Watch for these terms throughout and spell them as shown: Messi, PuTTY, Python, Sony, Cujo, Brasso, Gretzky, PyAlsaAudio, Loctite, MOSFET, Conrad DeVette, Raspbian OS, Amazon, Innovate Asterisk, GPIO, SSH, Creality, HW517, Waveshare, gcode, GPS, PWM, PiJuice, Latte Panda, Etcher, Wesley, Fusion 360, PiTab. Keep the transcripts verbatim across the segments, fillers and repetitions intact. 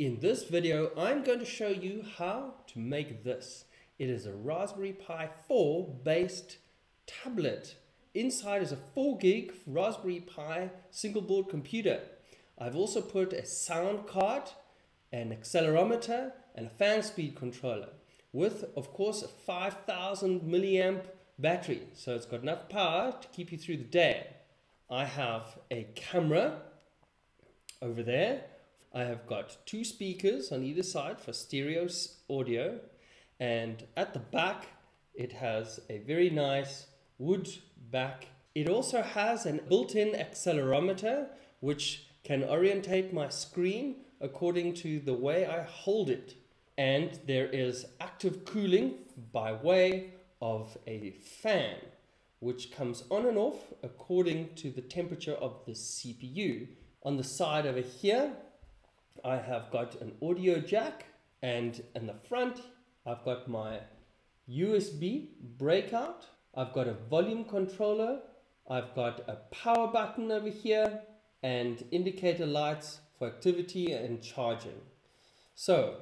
In this video, I'm going to show you how to make this. It is a Raspberry Pi four based tablet. Inside is a four gig Raspberry Pi single board computer. I've also put a sound card, an accelerometer, and a fan speed controller with, of course, a five thousand milliamp battery. So it's got enough power to keep you through the day. I have a camera over there. I have got two speakers on either side for stereo audio, and at the back it has a very nice wood back. It also has a built-in accelerometer which can orientate my screen according to the way I hold it, and there is active cooling by way of a fan which comes on and off according to the temperature of the C P U. On the side over here, I have got an audio jack, and in the front, I've got my U S B breakout. I've got a volume controller. I've got a power button over here and indicator lights for activity and charging. So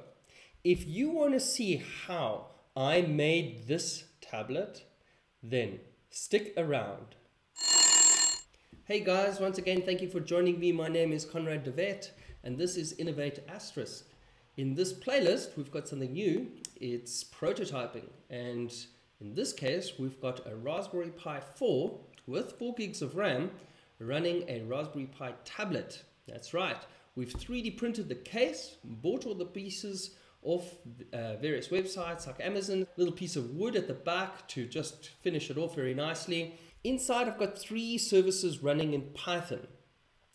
if you want to see how I made this tablet, then stick around. Hey guys, once again, thank you for joining me. My name is Conrad DeVette, and this is Innovate Asterisk. In this playlist, we've got something new. It's prototyping, and in this case, we've got a Raspberry Pi four with four gigs of RAM running a Raspberry Pi tablet. That's right. We've three D printed the case, bought all the pieces off uh, various websites like Amazon, little piece of wood at the back to just finish it off very nicely. Inside, I've got three services running in Python.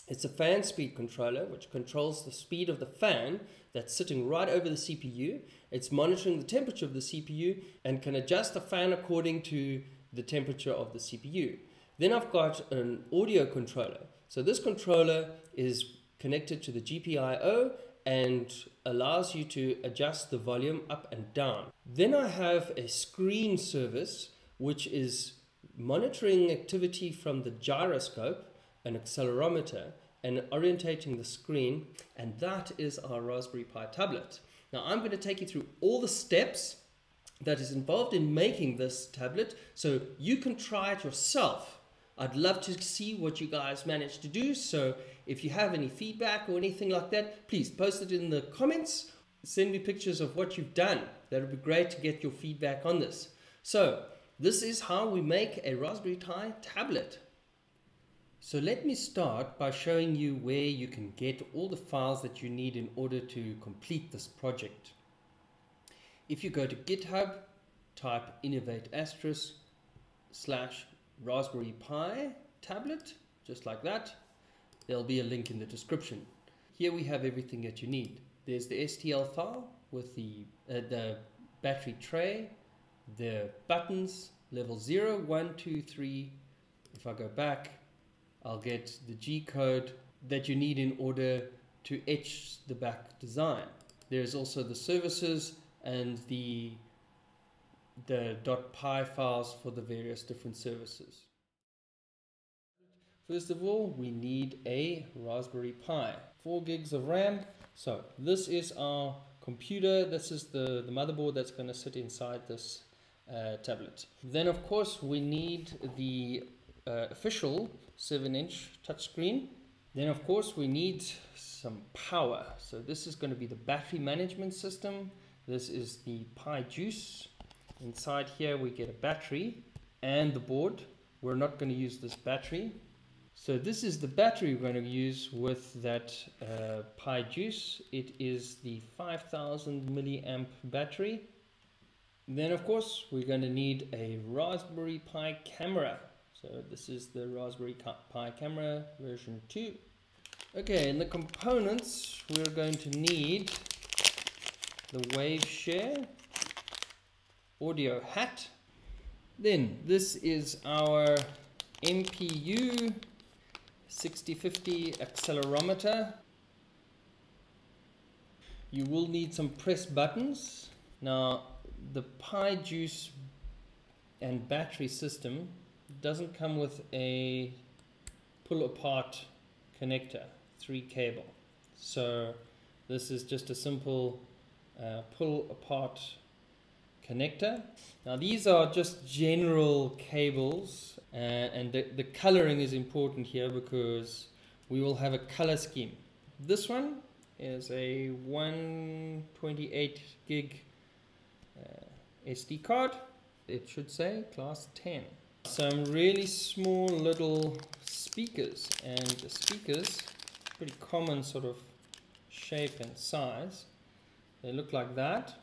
It's a fan speed controller, which controls the speed of the fan that's sitting right over the C P U. It's monitoring the temperature of the C P U and can adjust the fan according to the temperature of the C P U. Then I've got an audio controller. So this controller is connected to the G P I O and allows you to adjust the volume up and down. Then I have a screen service, which is monitoring activity from the gyroscope, an accelerometer, and orientating the screen, and that is our Raspberry Pi tablet. Now I'm going to take you through all the steps that is involved in making this tablet, so you can try it yourself. I'd love to see what you guys managed to do, so if you have any feedback or anything like that, please post it in the comments. Send me pictures of what you've done. That would be great to get your feedback on this. So this is how we make a Raspberry Pi tablet. So let me start by showing you where you can get all the files that you need in order to complete this project. If you go to GitHub, type innovate asterisk slash Raspberry Pi tablet, just like that. There'll be a link in the description. Here we have everything that you need. There's the S T L file with the, uh, the battery tray, the buttons, level zero, one, two, three. If I go back, I'll get the G code that you need in order to etch the back design. There's also the services and the, the .py files for the various different services. First of all, we need a Raspberry Pi, four gigs of RAM. So this is our computer. This is the, the motherboard that's going to sit inside this uh, tablet. Then of course we need the uh, official seven inch touchscreen. Then of course we need some power. So this is going to be the battery management system. This is the PiJuice. Inside here we get a battery and the board. We're not going to use this battery. So this is the battery we're going to use with that uh, PiJuice. It is the five thousand milliamp battery. Then of course we're going to need a Raspberry Pi camera. So this is the Raspberry Pi camera version two. Okay, and the components we're going to need: the Waveshare audio hat. Then this is our M P U sixty fifty accelerometer. You will need some press buttons. Now the PiJuice and battery system doesn't come with a pull apart connector, three cable. So This is just a simple uh, pull apart connector. Now these are just general cables, uh, and the, the coloring is important here because we will have a color scheme. This one is a one twenty-eight gig uh, S D card. It should say class ten. Some really small little speakers, and the speakers, pretty common sort of shape and size. They look like that.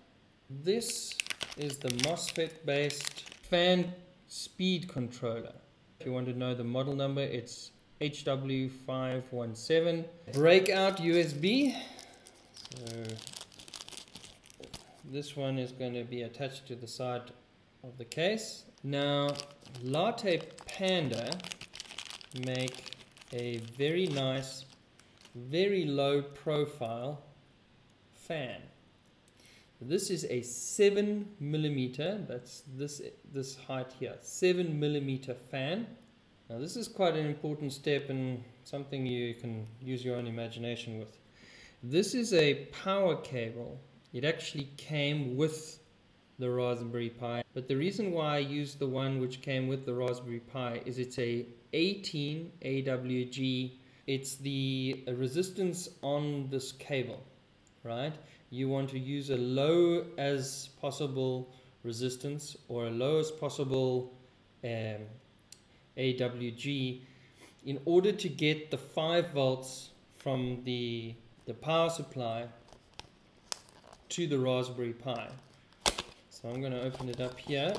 This is the MOSFET based fan speed controller. If you want to know the model number, it's H W five one seven. Breakout U S B. So this one is going to be attached to the side of the case. Now Latte Panda make a very nice, very low profile fan. This is a seven millimeter, that's this this height here, seven millimeter fan. Now this is quite an important step and something you can use your own imagination with. This is a power cable. It actually came with the Raspberry Pi, but the reason why I used the one which came with the Raspberry Pi is it's a eighteen A W G. It's the resistance on this cable, right? You want to use a low as possible resistance or a low as possible um, A W G in order to get the five volts from the, the power supply to the Raspberry Pi. So I'm going to open it up here.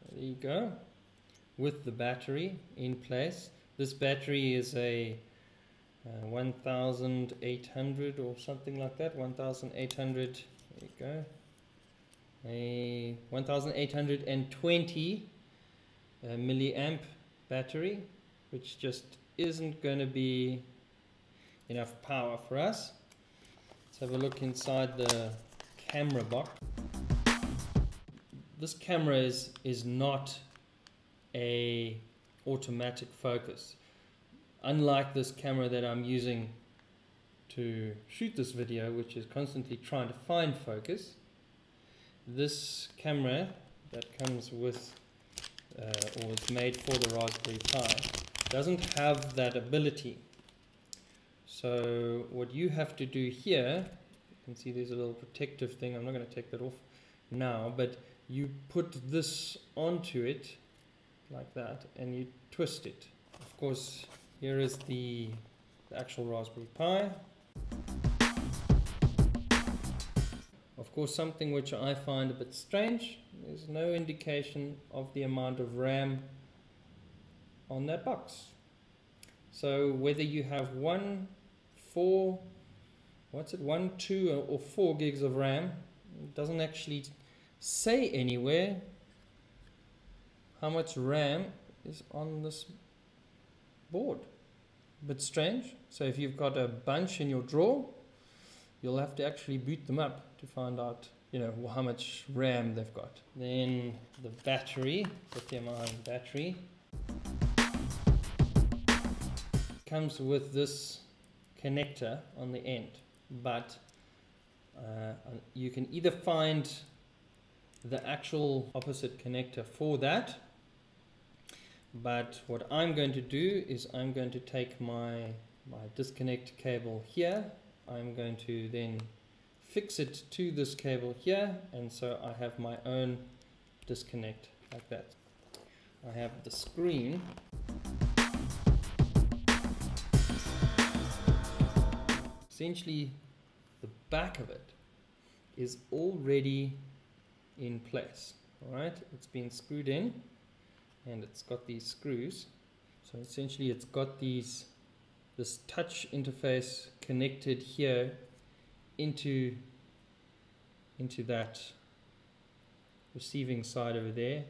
There you go. With the battery in place. This battery is a uh, eighteen hundred or something like that. eighteen hundred. There you go. A eighteen twenty uh, milliamp battery, which just isn't going to be enough power for us. Have a look inside the camera box. This camera is is not a automatic focus, unlike this camera that I'm using to shoot this video, which is constantly trying to find focus. This camera that comes with uh, or is made for the Raspberry Pi doesn't have that ability. So what you have to do here, you can see there's a little protective thing, I'm not going to take that off now, but you put this onto it like that and you twist it. Of course, here is the, the actual Raspberry Pi. Of course, something which I find a bit strange, there's no indication of the amount of RAM on that box. So whether you have one four, what's it, one, two, or four gigs of RAM, it doesn't actually say anywhere how much RAM is on this board. A bit strange. So if you've got a bunch in your drawer, you'll have to actually boot them up to find out, you know, how much RAM they've got. Then the battery, lithium-ion battery, comes with this connector on the end, but uh, you can either find the actual opposite connector for that, but what I'm going to do is I'm going to take my, my disconnect cable here, I'm going to then fix it to this cable here, and so I have my own disconnect like that. I have the screen. Essentially, the back of it is already in place. All right, it's been screwed in, and it's got these screws. So essentially, it's got these this touch interface connected here into into that receiving side over there,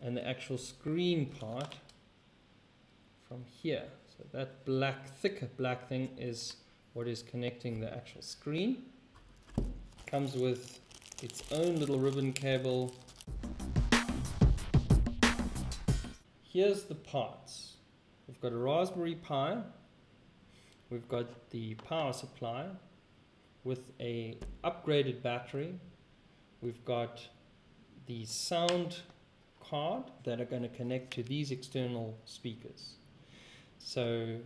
and the actual screen part from here. So that black, thicker black thing is what is connecting the actual screen. Comes with its own little ribbon cable. Here's the parts. We've got a Raspberry Pi we've got the power supply with a upgraded battery. We've got the sound card that are going to connect to these external speakers. So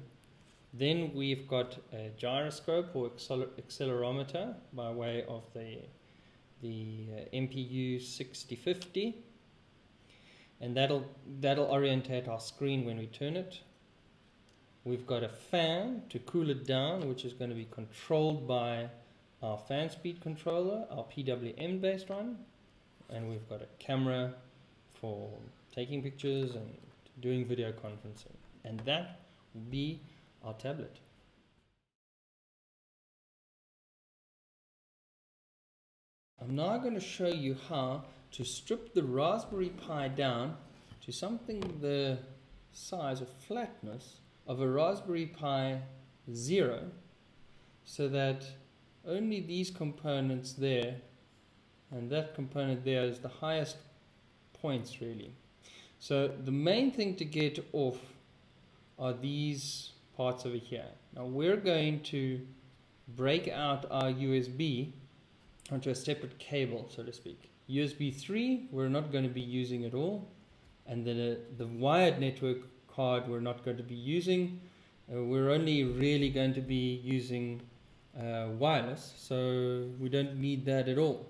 then we've got a gyroscope or acceler accelerometer by way of the, the uh, M P U sixty fifty, and that'll, that'll orientate our screen when we turn it. We've got a fan to cool it down, which is going to be controlled by our fan speed controller, our P W M based one, and we've got a camera for taking pictures and doing video conferencing, and that will be our tablet. I'm now going to show you how to strip the Raspberry Pi down to something the size or flatness of a Raspberry Pi zero, so that only these components there and that component there is the highest points really. So the main thing to get off are these parts over here. Now we're going to break out our U S B onto a separate cable, so to speak. U S B three we're not going to be using at all, and the, the wired network card we're not going to be using. Uh, we're only really going to be using uh, wireless, so we don't need that at all.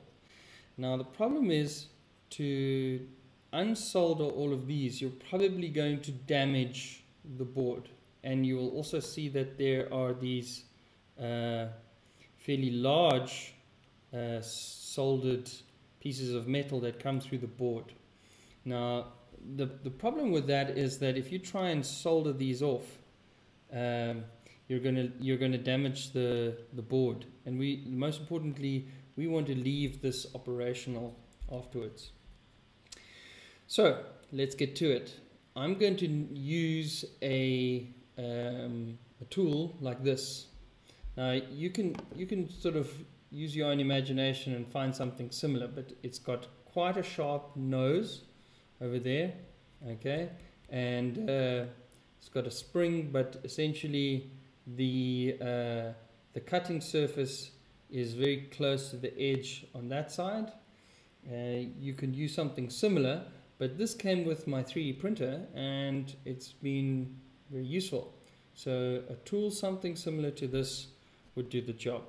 Now the problem is, to unsolder all of these, you're probably going to damage the board, and you will also see that there are these uh, fairly large uh, soldered pieces of metal that come through the board. Now the, the problem with that is that if you try and solder these off, um, you're gonna you're gonna damage the the board, and we most importantly we want to leave this operational afterwards. So let's get to it. I'm going to use a, um, a tool like this. Now you can you can sort of use your own imagination and find something similar, but it's got quite a sharp nose over there, okay, and uh, it's got a spring, but essentially the uh, the cutting surface is very close to the edge on that side. Uh, you can use something similar, but this came with my three D printer and it's been very useful. So a tool something similar to this would do the job.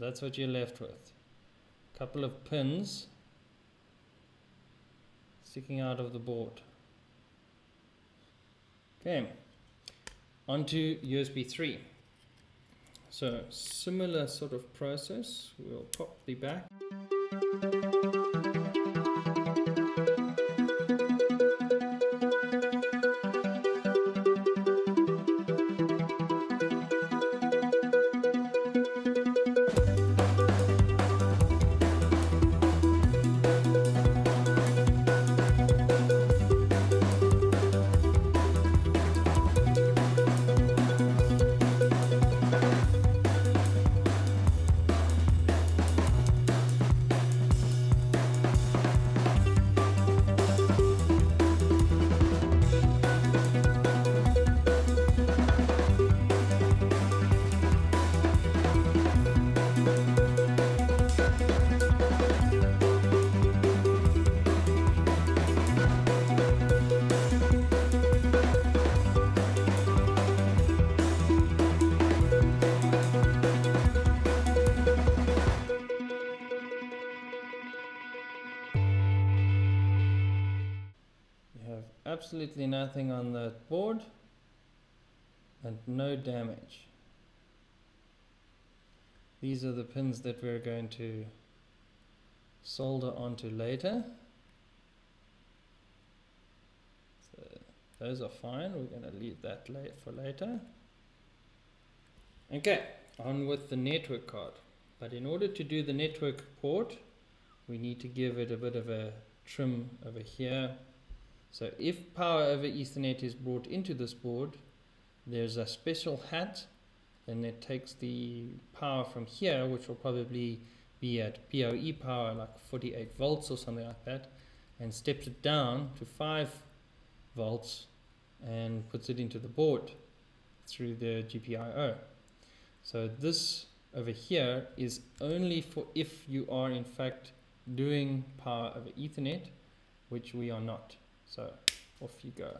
That's what you're left with. A couple of pins sticking out of the board. Okay, onto U S B three. So similar sort of process. We'll pop the back. absolutely nothing on that board and no damage. These are the pins that we're going to solder onto later. So those are fine, we're going to leave that late for later. Okay, on with the network card. But in order to do the network port, we need to give it a bit of a trim over here. So if power over Ethernet is brought into this board, there's a special hat, and it takes the power from here, which will probably be at P O E power, like forty-eight volts or something like that, and steps it down to five volts and puts it into the board through the G P I O. So this over here is only for if you are in fact doing power over Ethernet, which we are not. So off you go.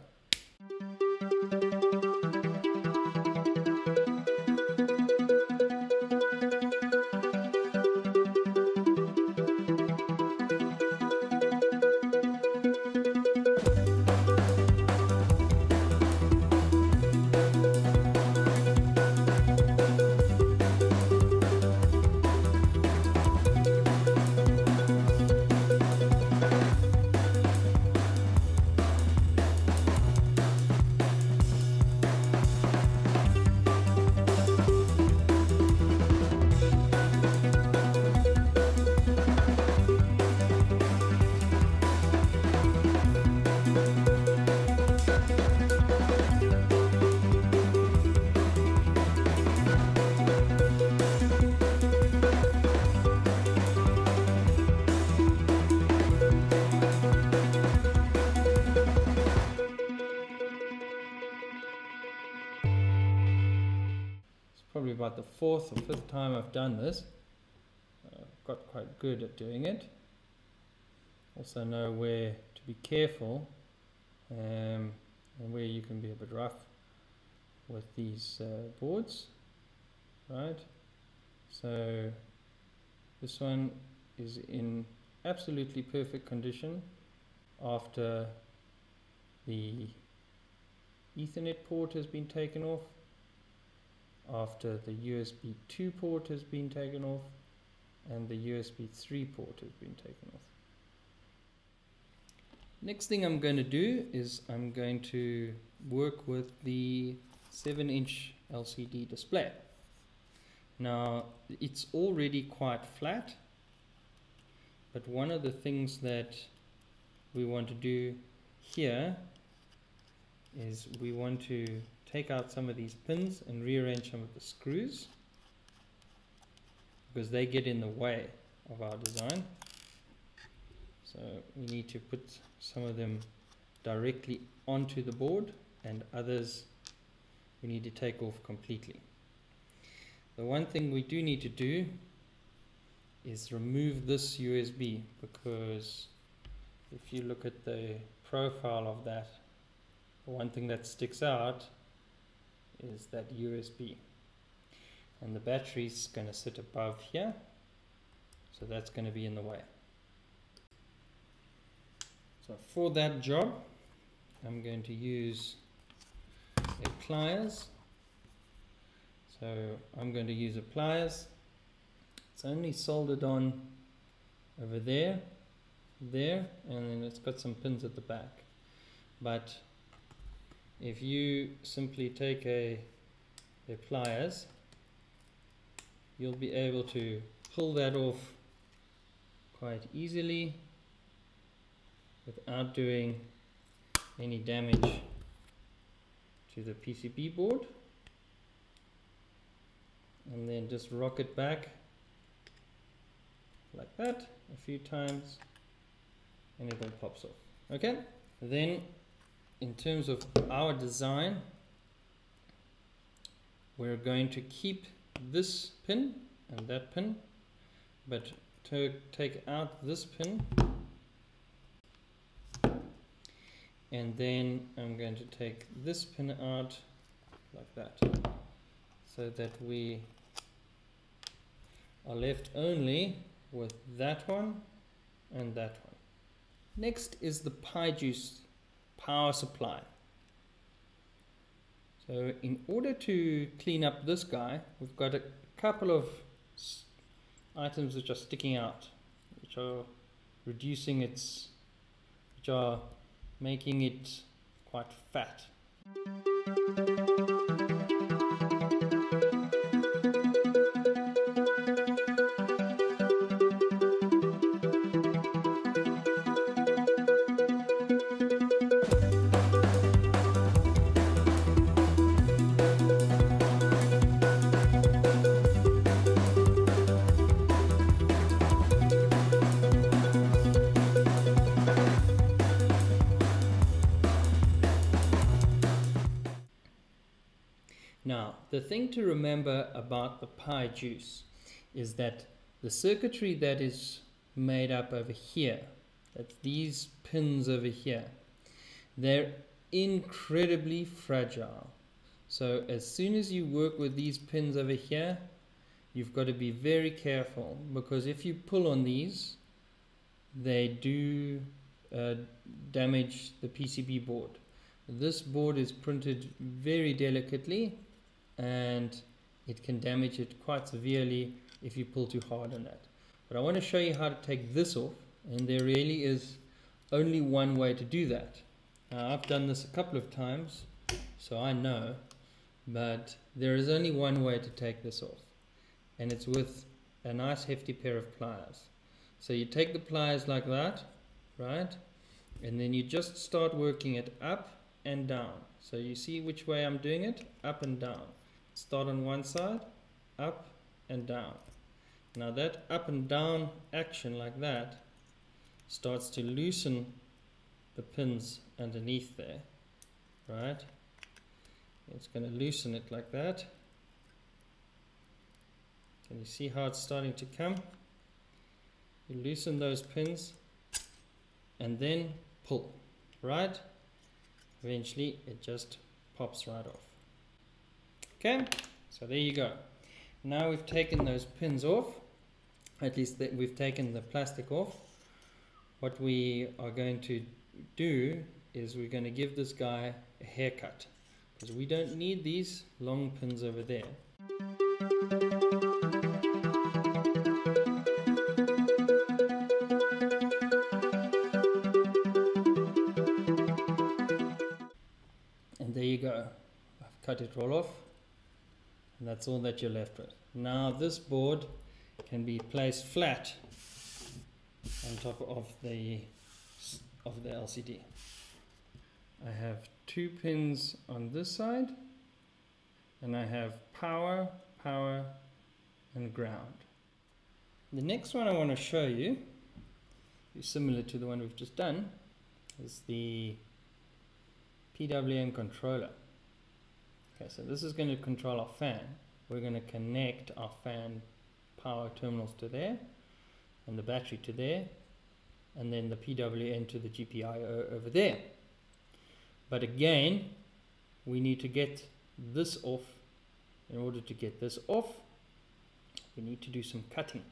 Probably about the fourth or fifth time I've done this. I've uh, got quite good at doing it. Also know where to be careful um, and where you can be a bit rough with these uh, boards. Right, so this one is in absolutely perfect condition after the Ethernet port has been taken off, after the U S B two port has been taken off, and the U S B three port has been taken off. Next thing I'm going to do is I'm going to work with the seven inch L C D display. Now it's already quite flat, but one of the things that we want to do here is we want to take out some of these pins and rearrange some of the screws, because they get in the way of our design. So we need to put some of them directly onto the board, and others we need to take off completely. The one thing we do need to do is remove this U S B, because if you look at the profile of that, the one thing that sticks out is that U S B, and the battery's going to sit above here, so that's going to be in the way. So for that job I'm going to use a pliers. So I'm going to use a pliers. It's only soldered on over there, there, and then it's got some pins at the back. But if you simply take a, a pliers, you'll be able to pull that off quite easily without doing any damage to the P C B board, and then just rock it back like that a few times and it all pops off. Okay, then in terms of our design, we're going to keep this pin and that pin, but to take out this pin, and then I'm going to take this pin out like that, so that we are left only with that one and that one. Next is the PiJuice power supply. So in order to clean up this guy, we've got a couple of items which are sticking out, which are reducing its, which are making it quite fat. The thing to remember about the PiJuice is that the circuitry that is made up over here, that's these pins over here, they're incredibly fragile. So as soon as you work with these pins over here, you've got to be very careful, because if you pull on these, they do uh, damage the P C B board. This board is printed very delicately, and it can damage it quite severely if you pull too hard on that. But I want to show you how to take this off, and there really is only one way to do that. Now, I've done this a couple of times, so I know, but there is only one way to take this off, and it's with a nice hefty pair of pliers. So you take the pliers like that, right, and then you just start working it up and down. So you see which way I'm doing it, up and down. Start on one side, up and down. Now that up and down action like that starts to loosen the pins underneath there, right? It's going to loosen it like that. Can you see how it's starting to come? You loosen those pins and then pull, right? Eventually it just pops right off. Okay, so there you go. Now we've taken those pins off, at least that we've taken the plastic off. What we are going to do is we're going to give this guy a haircut, because we don't need these long pins over there. And there you go, I've cut it all off. And that's all that you're left with. Now this board can be placed flat on top of the of the L C D. I have two pins on this side, and I have power, power, and ground. The next one I want to show you is similar to the one we've just done, is the P W M controller. So this is going to control our fan. We're going to connect our fan power terminals to there, and the battery to there, and then the P W M to the G P I O over there. But again, we need to get this off. In order to get this off, we need to do some cutting.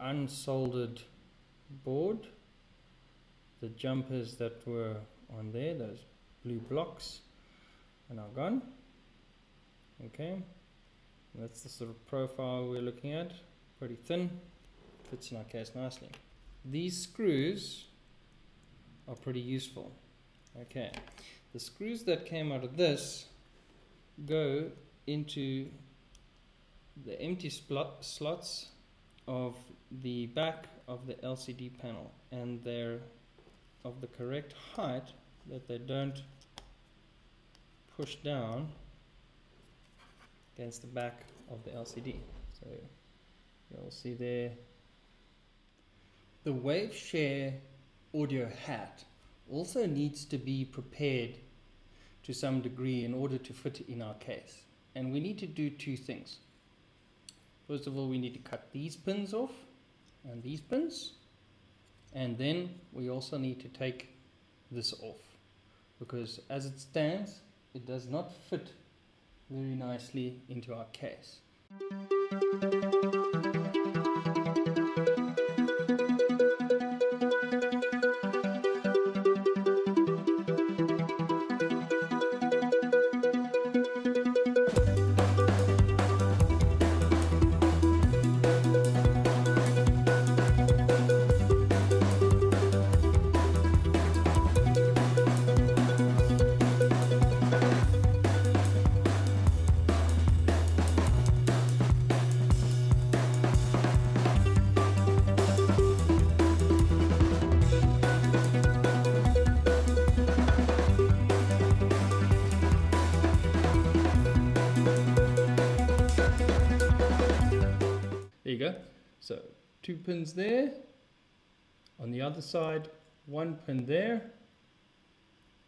Unsoldered board, the jumpers that were on there, those blue blocks, are now gone. Okay, and that's the sort of profile we're looking at, pretty thin, fits in our case nicely. These screws are pretty useful. Okay, the screws that came out of this go into the empty slot slots of the back of the L C D panel, and they're of the correct height that they don't push down against the back of the L C D. So you'll see there The Waveshare audio hat also needs to be prepared to some degree in order to fit in our case. And we need to do two things. First of all, we need to cut these pins off and these pins. And then we also need to take this off, because as it stands, it does not fit very nicely into our case. So two pins there, on the other side one pin there,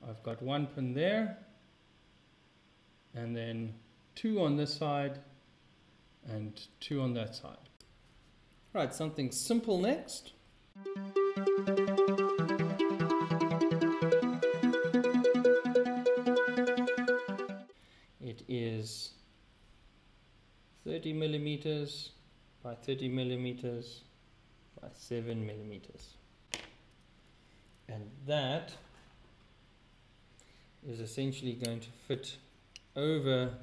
I've got one pin there, and then two on this side and two on that side. Right, something simple next. It is thirty millimeters. By thirty millimeters by seven millimeters, and that is essentially going to fit over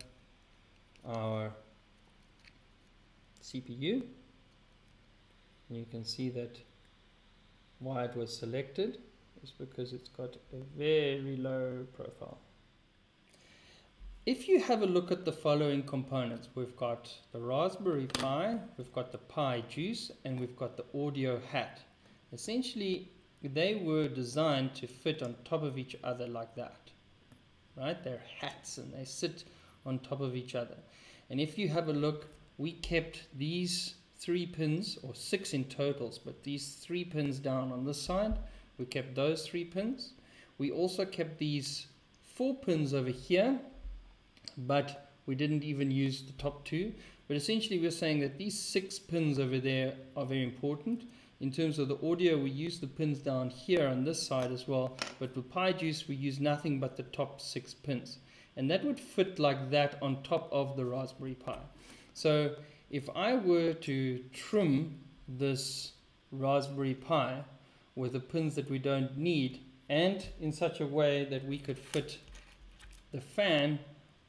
our C P U, and you can see that why it was selected is because it's got a very low profile. If you have a look at the following components, we've got the Raspberry Pi, we've got the PiJuice, and we've got the audio hat. Essentially, they were designed to fit on top of each other like that, right? They're hats and they sit on top of each other. And if you have a look, we kept these three pins, or six in totals, but these three pins down on this side, we kept those three pins. We also kept these four pins over here, but we didn't even use the top two. But essentially we're saying that these six pins over there are very important. In terms of the audio, we use the pins down here on this side as well, but with PiJuice we use nothing but the top six pins, and that would fit like that on top of the Raspberry Pi. So if I were to trim this Raspberry Pi with the pins that we don't need, and in such a way that we could fit the fan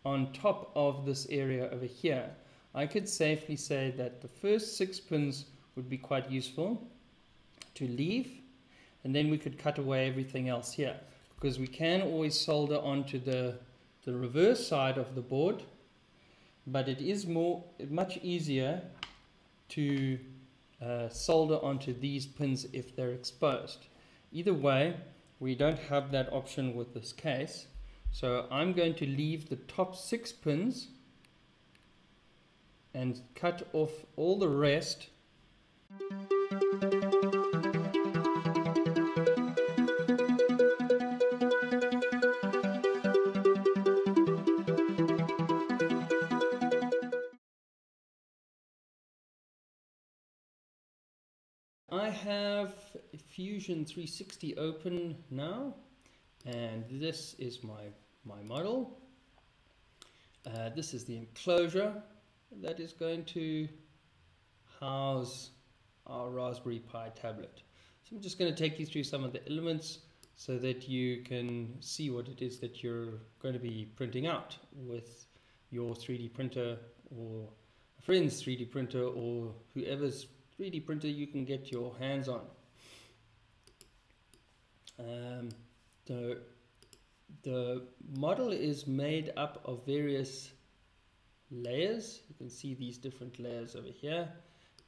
on top of this area over here, I could safely say that the first six pins would be quite useful to leave, and then we could cut away everything else here, because we can always solder onto the, the reverse side of the board, but it is more much easier to uh, solder onto these pins if they're exposed. Either way, we don't have that option with this case. So I'm going to leave the top six pins and cut off all the rest. I have Fusion three sixty open now, and this is my my model. Uh, this is the enclosure that is going to house our Raspberry Pi tablet. So I'm just going to take you through some of the elements so that you can see what it is that you're going to be printing out with your three D printer, or a friend's three D printer, or whoever's three D printer you can get your hands on. Um, so the model is made up of various layers. You can see these different layers over here,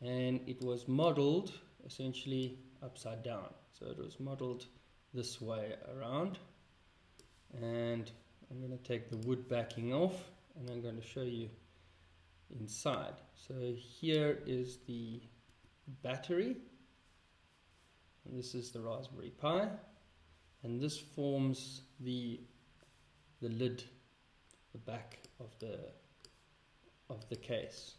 and it was modeled essentially upside down. So it was modeled this way around, and I'm going to take the wood backing off and I'm going to show you inside. So here is the battery, this is the Raspberry Pi, and this forms the the lid, the back of the of the case.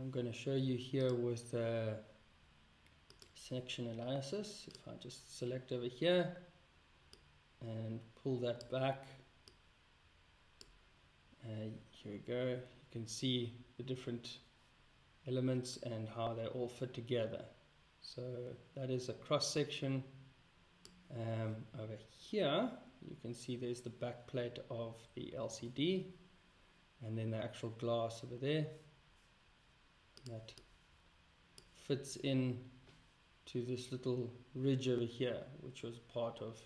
I'm going to show you here with uh, section analysis. If I just select over here and pull that back, uh, here we go, you can see the different elements and how they all fit together. So that is a cross section. Um, over here you can see there's the back plate of the L C D, and then the actual glass over there that fits in to this little ridge over here, which was part of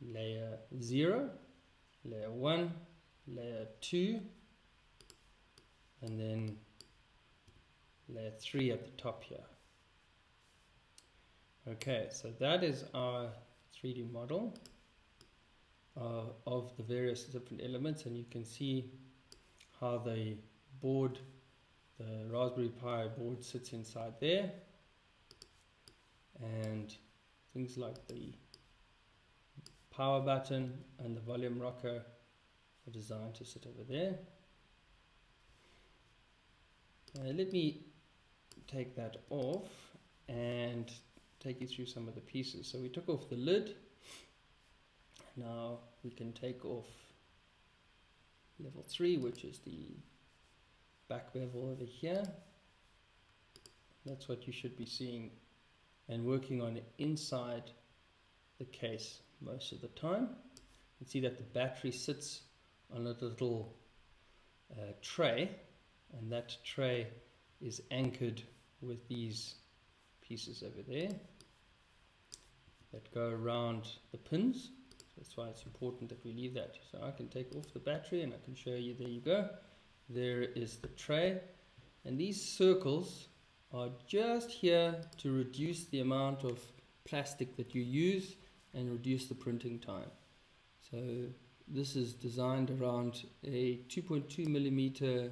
layer zero, layer one, layer two, and then layer three at the top here. Okay, so that is our three D model uh, of the various different elements, and you can see how the board, the Raspberry Pi board, sits inside there, and things like the power button and the volume rocker are designed to sit over there. Uh, let me take that off and take you through some of the pieces. So we took off the lid. Now we can take off level three, which is the back bevel over here. That's what you should be seeing and working on inside the case most of the time. You can see that the battery sits on a little uh, tray, and that tray is anchored with these pieces over there that go around the pins. That's why it's important that we leave that. So I can take off the battery and I can show you, there you go. There is the tray, and these circles are just here to reduce the amount of plastic that you use and reduce the printing time. So this is designed around a two point two millimeter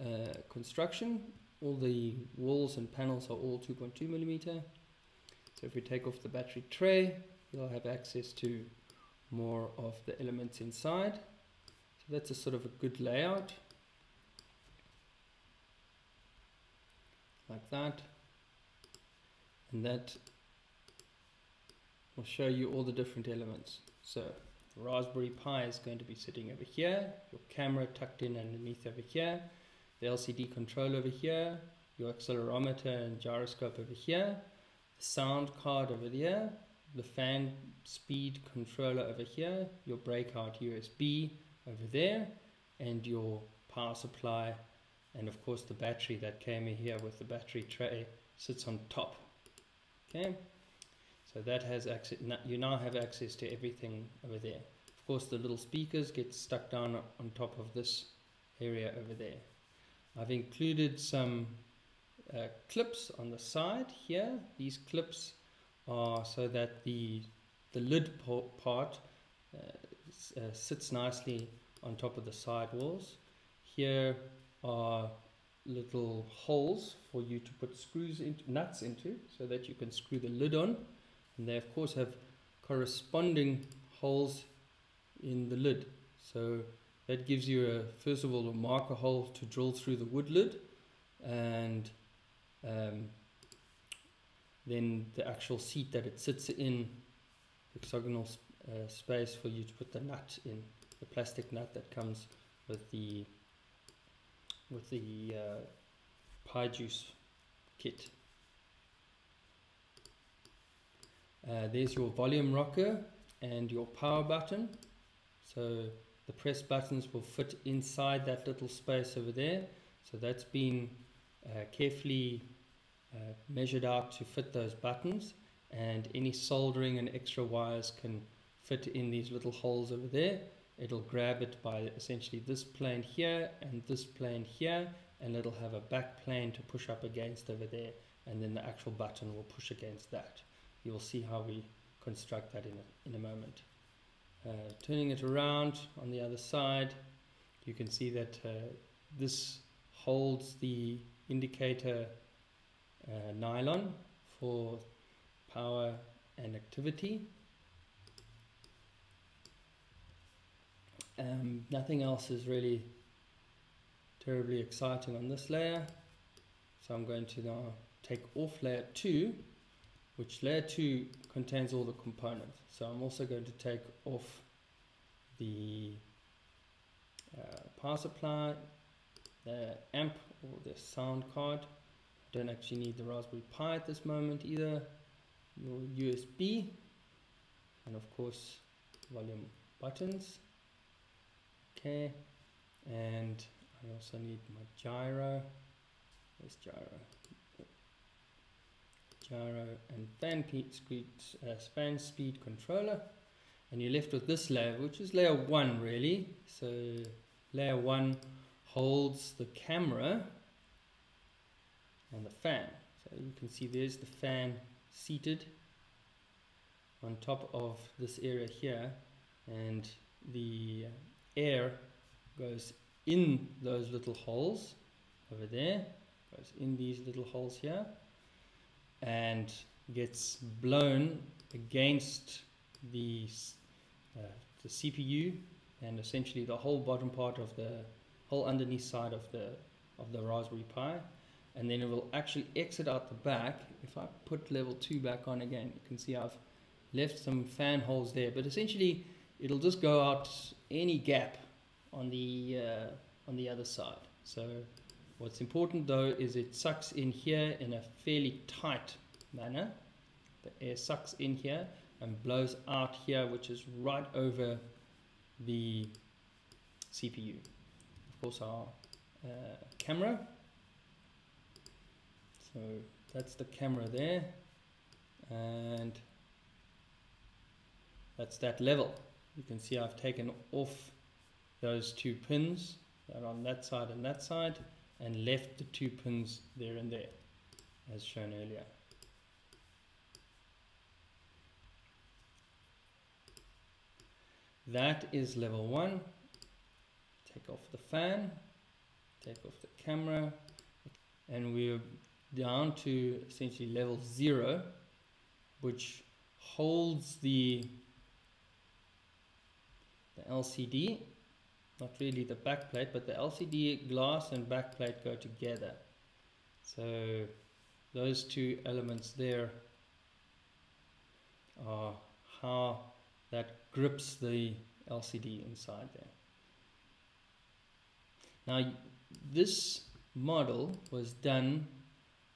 uh, construction. All the walls and panels are all two point two millimeter. So if we take off the battery tray, you'll have access to more of the elements inside. So that's a sort of a good layout, like that, and that will show you all the different elements. So Raspberry Pi is going to be sitting over here, your camera tucked in underneath over here, the L C D control over here, your accelerometer and gyroscope over here, the sound card over there, the fan speed controller over here, your breakout U S B over there, and your power supply, and of course the battery that came in here with the battery tray sits on top. Okay, so that has access, you now have access to everything over there. Of course the little speakers get stuck down on top of this area over there. I've included some uh, clips on the side here. These clips are so that the the lid part uh, uh, sits nicely on top of the side walls. Here are little holes for you to put screws into, nuts into, so that you can screw the lid on, and they of course have corresponding holes in the lid. So that gives you a, first of all, a marker hole to drill through the wood lid, and um, then the actual seat that it sits in, hexagonal sp uh, space for you to put the nut in, the plastic nut that comes with the with the uh, PiJuice kit. Uh, there's your volume rocker and your power button. So the press buttons will fit inside that little space over there. So that's been uh, carefully uh, measured out to fit those buttons, and any soldering and extra wires can fit in these little holes over there. It'll grab it by essentially this plane here and this plane here, and it'll have a back plane to push up against over there, and then the actual button will push against that. You'll see how we construct that in a, in a moment. Uh, turning it around on the other side, you can see that uh, this holds the indicator uh, nylon for power and activity. Um, nothing else is really terribly exciting on this layer, so I'm going to now take off layer two, which layer two contains all the components. So I'm also going to take off the uh, power supply, the amp or the sound card. I don't actually need the Raspberry Pi at this moment either, your U S B, and of course volume buttons. Okay, and I also need my gyro. Where's gyro? Gyro and fan speed, uh, fan speed controller. And you're left with this layer, which is layer one really. So layer one holds the camera and the fan. So you can see there's the fan seated on top of this area here, and the air goes in those little holes over there, goes in these little holes here, and gets blown against the uh, the C P U, and essentially the whole bottom part of the whole underneath side of the of the Raspberry Pi, and then it will actually exit out the back. If I put level two back on again, you can see I've left some fan holes there, but essentially it'll just go out any gap on the uh, on the other side. So what's important though is it sucks in here in a fairly tight manner. The air sucks in here and blows out here, which is right over the C P U. Of course, our uh, camera. So that's the camera there, and that's that level. You can see I've taken off those two pins that are on that side and that side, and left the two pins there and there as shown earlier. That is level one. Take off the fan, take off the camera, and we're down to essentially level zero, which holds the the L C D, not really the backplate, but the L C D glass and backplate go together. So those two elements there are how that grips the L C D inside there. Now this model was done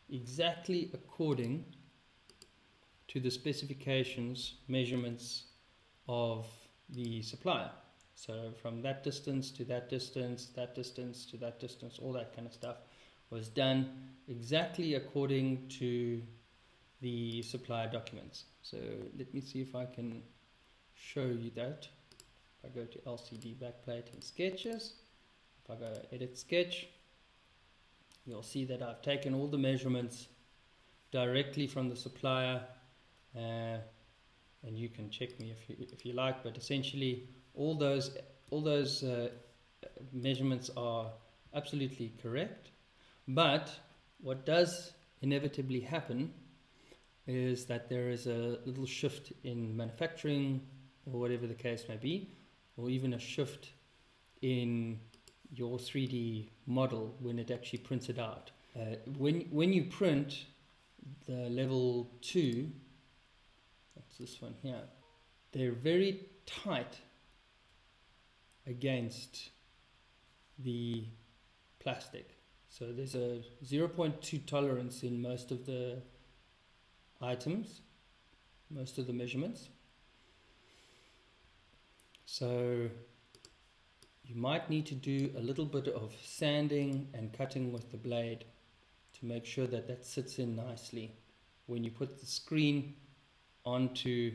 exactly according to the specifications, measurements of the supplier. So from that distance to that distance, that distance to that distance, all that kind of stuff was done exactly according to the supplier documents. So let me see if I can show you that. If I go to L C D backplate and sketches, if I go edit sketch, you'll see that I've taken all the measurements directly from the supplier, uh, and you can check me if you, if you like, but essentially all those all those uh, measurements are absolutely correct. But what does inevitably happen is that there is a little shift in manufacturing, or whatever the case may be, or even a shift in your three D model when it actually prints it out. Uh, when, when you print the level two, that's this one here, they're very tight against the plastic. So there's a zero point two tolerance in most of the items, most of the measurements. So you might need to do a little bit of sanding and cutting with the blade to make sure that that sits in nicely when you put the screen onto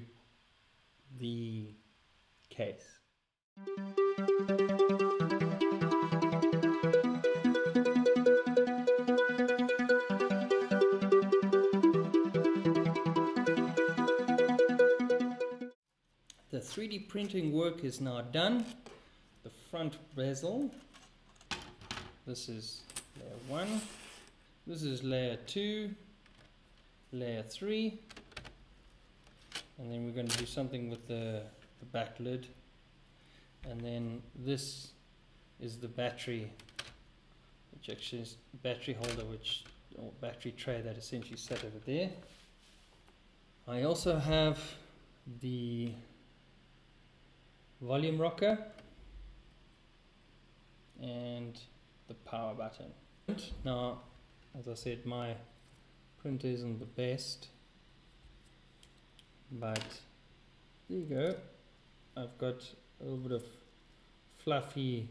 the case. The three D printing work is now done. The front bezel, this is layer one, this is layer two, layer three, and then we're going to do something with the, the back lid, and then this is the battery, which actually is battery holder, which or battery tray that essentially sat over there. I also have the volume rocker and the power button. Now, as I said, my printer isn't the best, but there you go. I've got a little bit of fluffy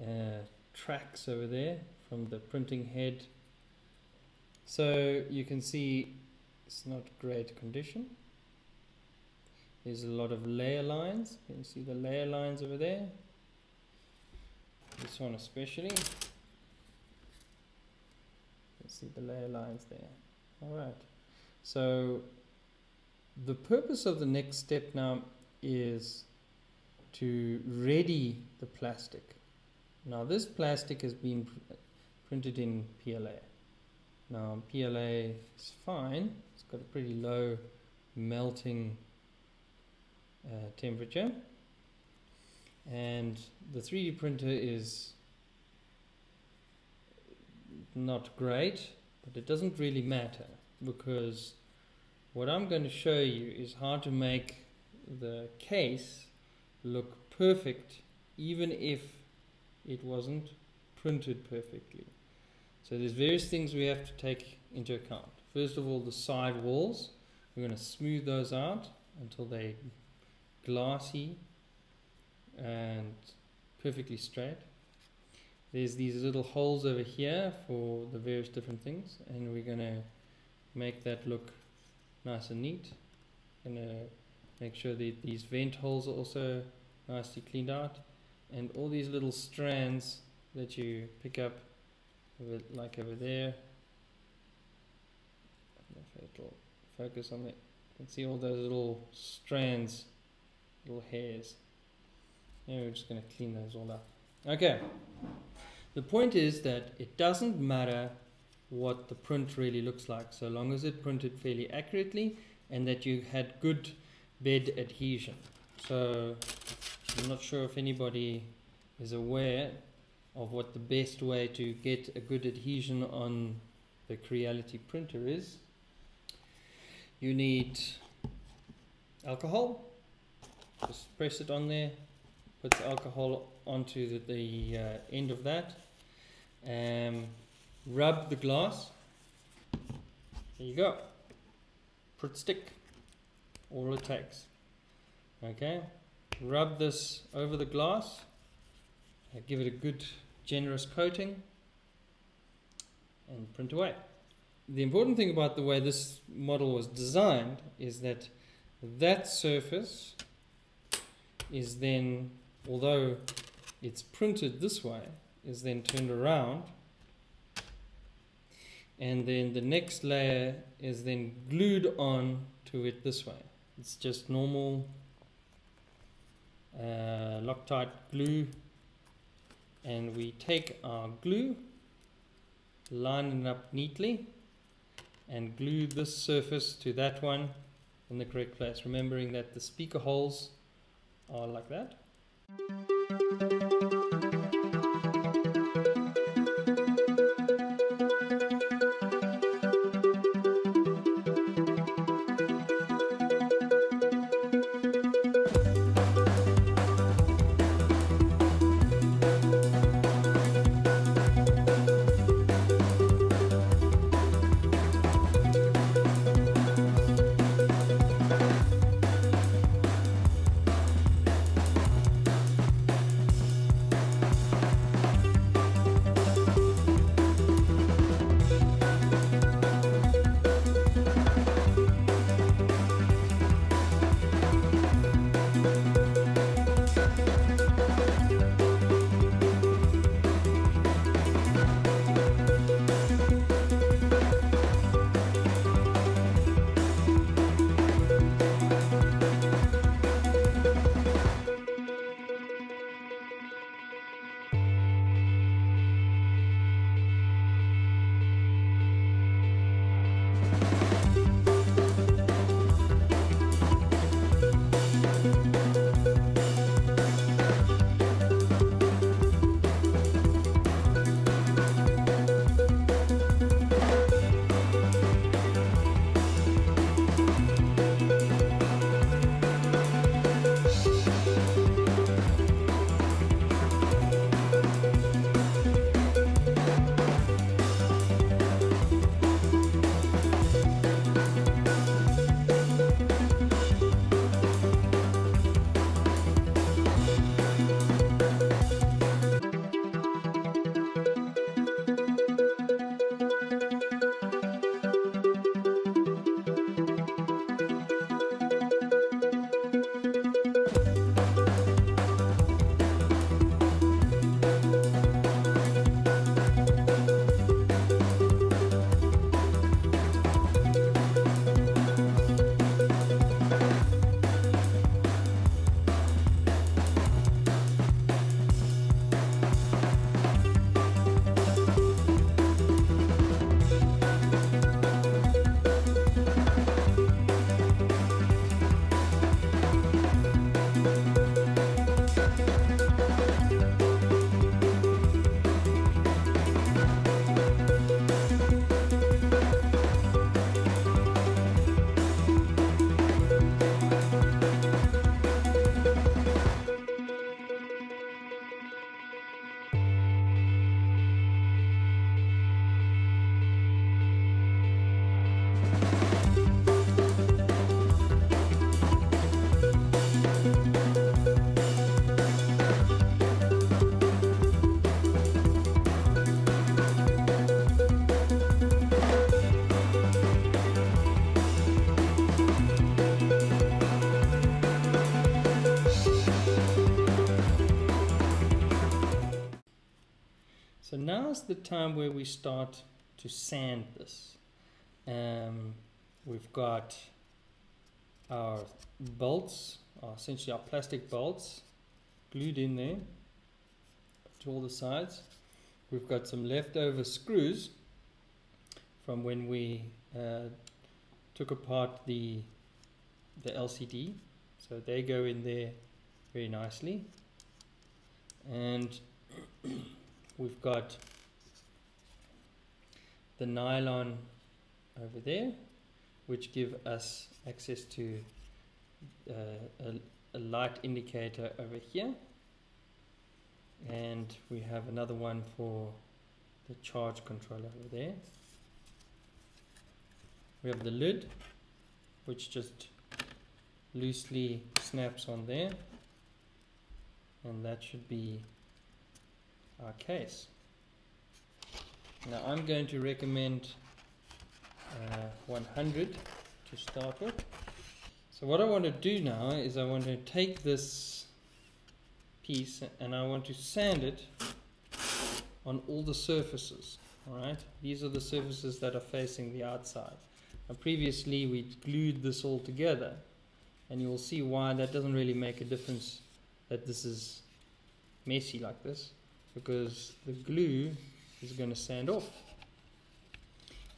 uh, tracks over there from the printing head, so you can see it's not great condition. There's a lot of layer lines. You can see the layer lines over there, this one especially. Let's see the layer lines there. Alright, so the purpose of the next step now is to ready the plastic. Now this plastic has been pr printed in P L A. Now P L A is fine, it's got a pretty low melting uh, temperature, and the three D printer is not great, but it doesn't really matter, because what I'm going to show you is how to make the case look perfect even if it wasn't printed perfectly. So there's various things we have to take into account. First of all, the side walls, we're going to smooth those out until they're glassy and perfectly straight. There's these little holes over here for the various different things, and we're going to make that look nice and neat. Going to make sure that these vent holes are also nicely cleaned out, and all these little strands that you pick up over, like over there. I don't know if it'll focus on that. You can see all those little strands, little hairs. Now we're just going to clean those all up. Okay, the point is that it doesn't matter what the print really looks like, so long as it printed fairly accurately and that you had good bed adhesion. So I'm not sure if anybody is aware of what the best way to get a good adhesion on the Creality printer is. You need alcohol, just press it on there, put the alcohol onto the, the uh, end of that, and um, rub the glass. There you go, put stick, all it takes. Okay, rub this over the glass, give it a good generous coating, and print away. The important thing about the way this model was designed is that that surface is then, although it's printed this way, is then turned around, and then the next layer is then glued on to it this way. It's just normal uh, Loctite glue, and we take our glue, line it up neatly, and glue this surface to that one in the correct place, remembering that the speaker holes are like that. now's the time where we start to sand this. Um, we've got our bolts, or essentially our plastic bolts, glued in there to all the sides. We've got some leftover screws from when we uh, took apart the the L C D, so they go in there very nicely. And we've got the nylon over there, which give us access to uh, a, a light indicator over here, and we have another one for the charge controller over there. We have the lid, which just loosely snaps on there, and that should be our case. Now I'm going to recommend uh, one hundred to start with. So what I want to do now is I want to take this piece and I want to sand it on all the surfaces. All right, these are the surfaces that are facing the outside. Now previously we glued this all together, and you'll see why that doesn't really make a difference that this is messy like this, because the glue is going to sand off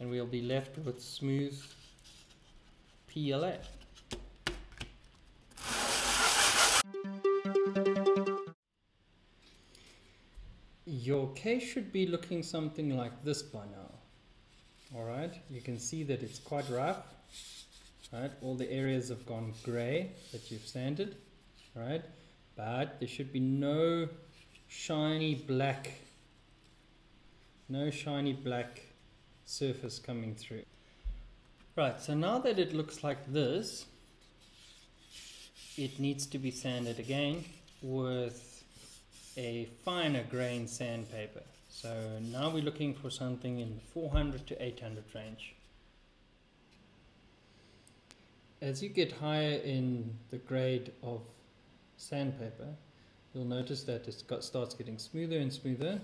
and we'll be left with smooth P L A. Your case should be looking something like this by now. Alright, you can see that it's quite rough. Right, all the areas have gone grey that you've sanded, right? But there should be no shiny black, no shiny black surface coming through. Right, so now that it looks like this, it needs to be sanded again with a finer grain sandpaper. So now we're looking for something in the four hundred to eight hundred range. As you get higher in the grade of sandpaper, you'll notice that it got, starts getting smoother and smoother,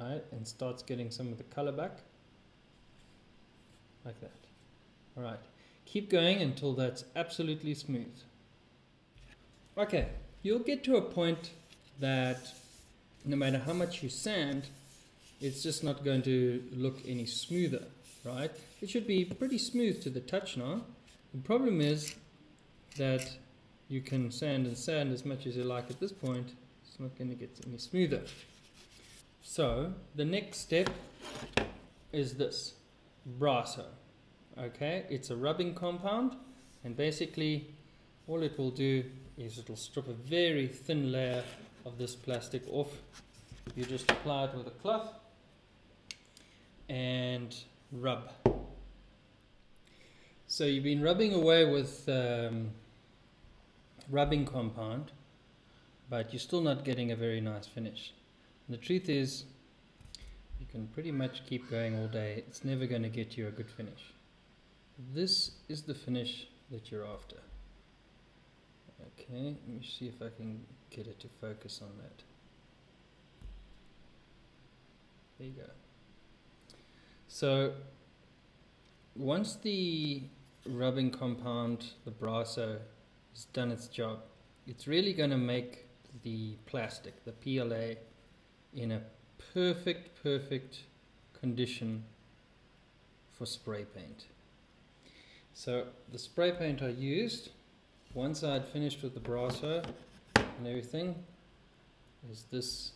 right, and starts getting some of the color back, like that. All right, keep going until that's absolutely smooth. Okay, you'll get to a point that no matter how much you sand, it's just not going to look any smoother, right? It should be pretty smooth to the touch now. The problem is that you can sand and sand as much as you like at this point, it's not going to get any smoother. So the next step is this Brasso. Okay, it's a rubbing compound, and basically all it will do is it'll strip a very thin layer of this plastic off. You just apply it with a cloth and rub. So you've been rubbing away with um, rubbing compound, but you're still not getting a very nice finish. And the truth is, you can pretty much keep going all day, it's never going to get you a good finish. This is the finish that you're after. Okay, let me see if I can get it to focus on that. There you go. So once the rubbing compound, the Brasso, has done its job, it's really going to make the plastic, the P L A, in a perfect, perfect condition for spray paint. So the spray paint I used, once I had finished with the Brasso and everything, is this,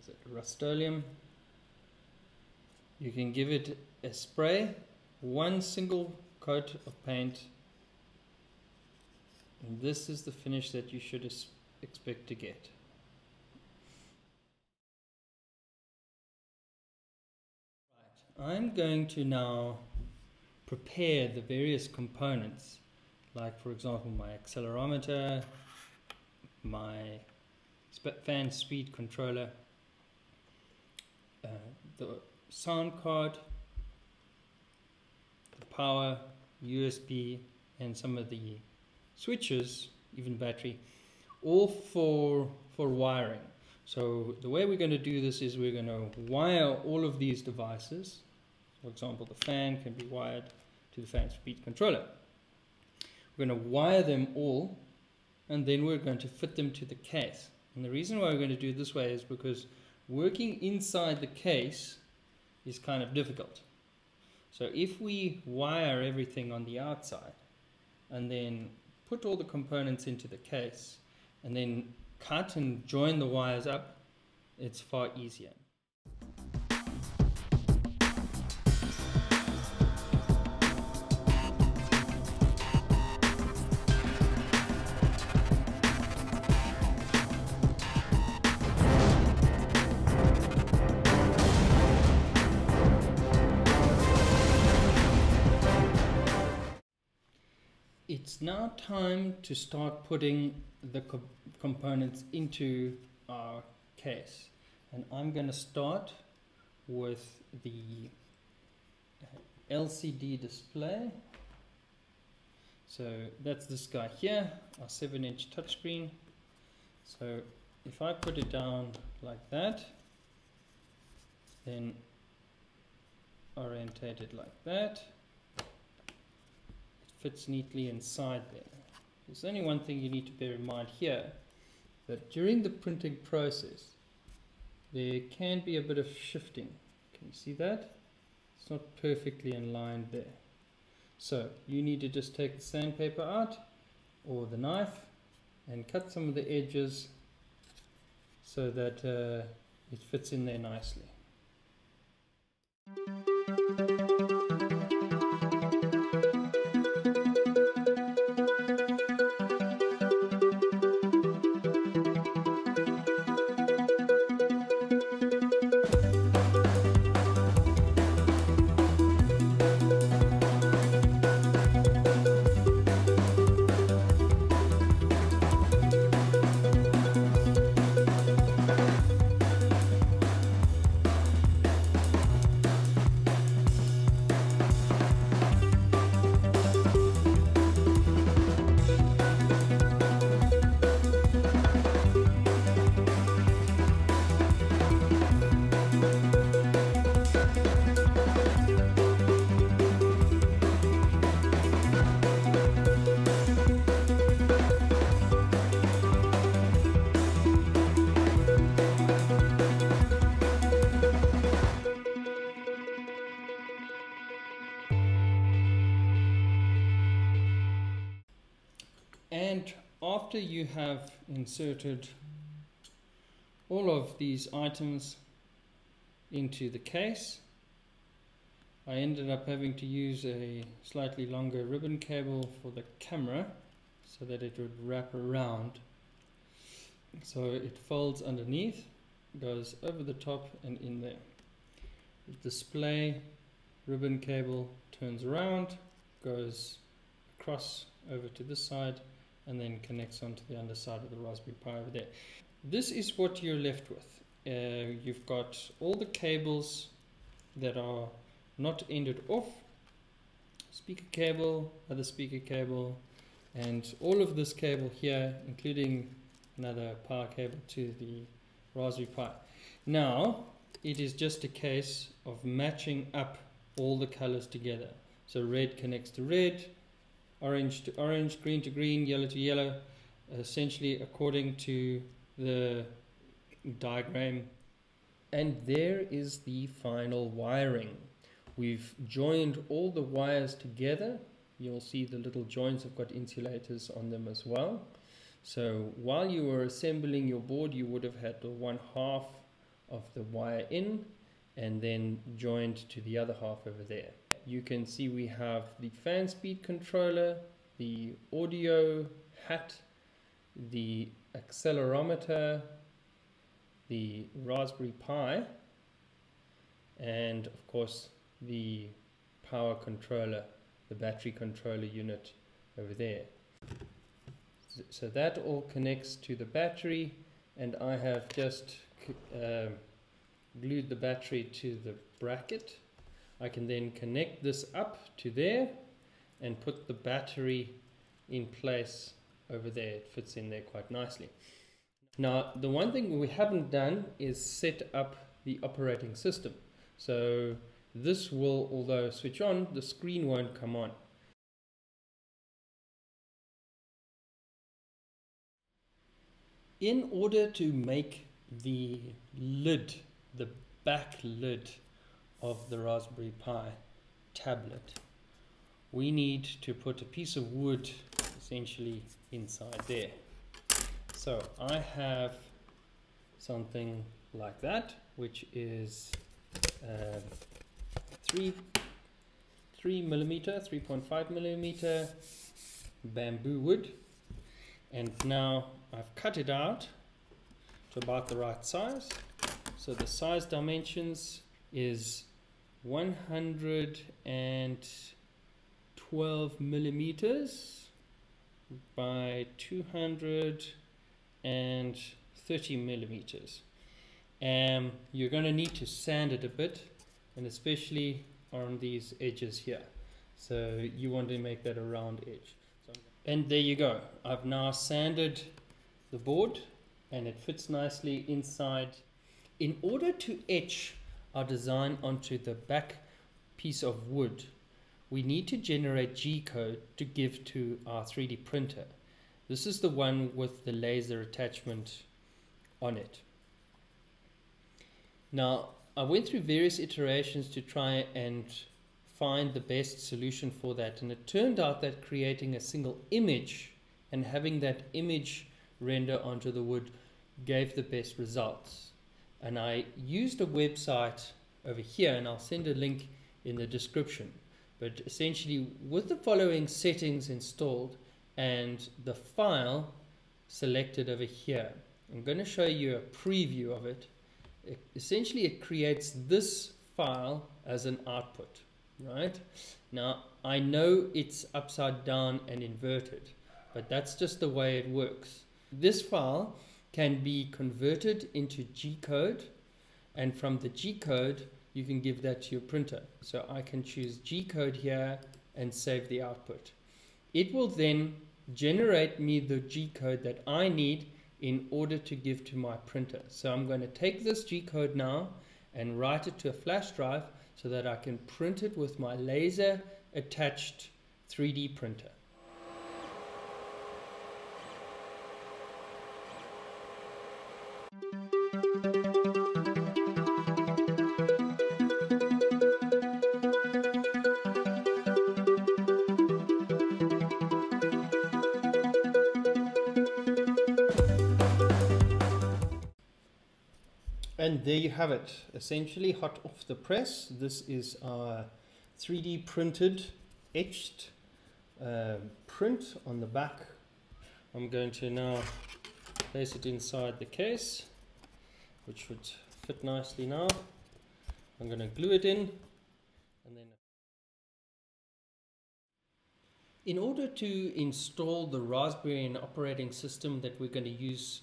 is it Rust-Oleum? You can give it a spray, one single coat of paint, and this is the finish that you should expect to get. Right, I'm going to now prepare the various components, like for example my accelerometer, my fan speed controller, uh, the sound card, the power, U S B, and some of the switches, even battery, all for for wiring. So the way we're going to do this is we're going to wire all of these devices. For example, the fan can be wired to the fan speed controller. We're going to wire them all, and then we're going to fit them to the case. And the reason why we're going to do it this way is because working inside the case is kind of difficult. So if we wire everything on the outside and then put all the components into the case and then cut and join the wires up, it's far easier. It's now time to start putting the co components into our case, and I'm going to start with the L C D display. So that's this guy here, our seven inch touchscreen. So if I put it down like that, then orientate it like that, fits neatly inside there. There's only one thing you need to bear in mind here, that during the printing process there can be a bit of shifting. Can you see that? It's not perfectly in line there. So you need to just take the sandpaper out or the knife and cut some of the edges so that uh, it fits in there nicely. And after you have inserted all of these items into the case, I ended up having to use a slightly longer ribbon cable for the camera so that it would wrap around. So it folds underneath, goes over the top and in there. The display ribbon cable turns around, goes across over to this side, and then connects onto the underside of the Raspberry Pi over there. This is what you're left with. Uh, you've got all the cables that are not ended off, speaker cable, other speaker cable, and all of this cable here, including another power cable to the Raspberry Pi. Now, it is just a case of matching up all the colors together. So red connects to red, orange to orange, green to green, yellow to yellow, essentially according to the diagram. And there is the final wiring. We've joined all the wires together. You'll see the little joints have got insulators on them as well. So while you were assembling your board, you would have had the one half of the wire in and then joined to the other half over there. You can see we have the fan speed controller, the audio hat, the accelerometer, the Raspberry Pi, and of course the power controller, the battery controller unit over there. So that all connects to the battery, and I have just uh, glued the battery to the bracket. I can then connect this up to there and put the battery in place over there. It fits in there quite nicely. Now, the one thing we haven't done is set up the operating system. So this will, although switch on, the screen won't come on. In order to make the lid, the back lid of the Raspberry Pi tablet, we need to put a piece of wood essentially inside there. So I have something like that, which is uh, three, three millimeter, three point five millimeter bamboo wood. And now I've cut it out to about the right size. So the size dimensions is one hundred twelve millimeters by two hundred thirty millimeters. Um, you're going to need to sand it a bit, and especially on these edges here. So you want to make that a round edge. And there you go. I've now sanded the board and it fits nicely inside. In order to etch our design onto the back piece of wood, we need to generate G-code to give to our three D printer. This is the one with the laser attachment on it. Now, I went through various iterations to try and find the best solution for that, and it turned out that creating a single image and having that image render onto the wood gave the best results. And I used a website over here, and I'll send a link in the description. But essentially, with the following settings installed and the file selected over here, I'm going to show you a preview of it. It essentially, it creates this file as an output, right? Now, I know it's upside down and inverted, but that's just the way it works. This file can be converted into G-code, and from the G-code, you can give that to your printer. So I can choose G-code here and save the output. It will then generate me the G-code that I need in order to give to my printer. So I'm going to take this G-code now and write it to a flash drive so that I can print it with my laser attached three D printer. And there you have it, essentially hot off the press. This is our three D printed, etched uh, print on the back. I'm going to now place it inside the case, which would fit nicely now. I'm going to glue it in. And then, in order to install the Raspberry and operating system that we're going to use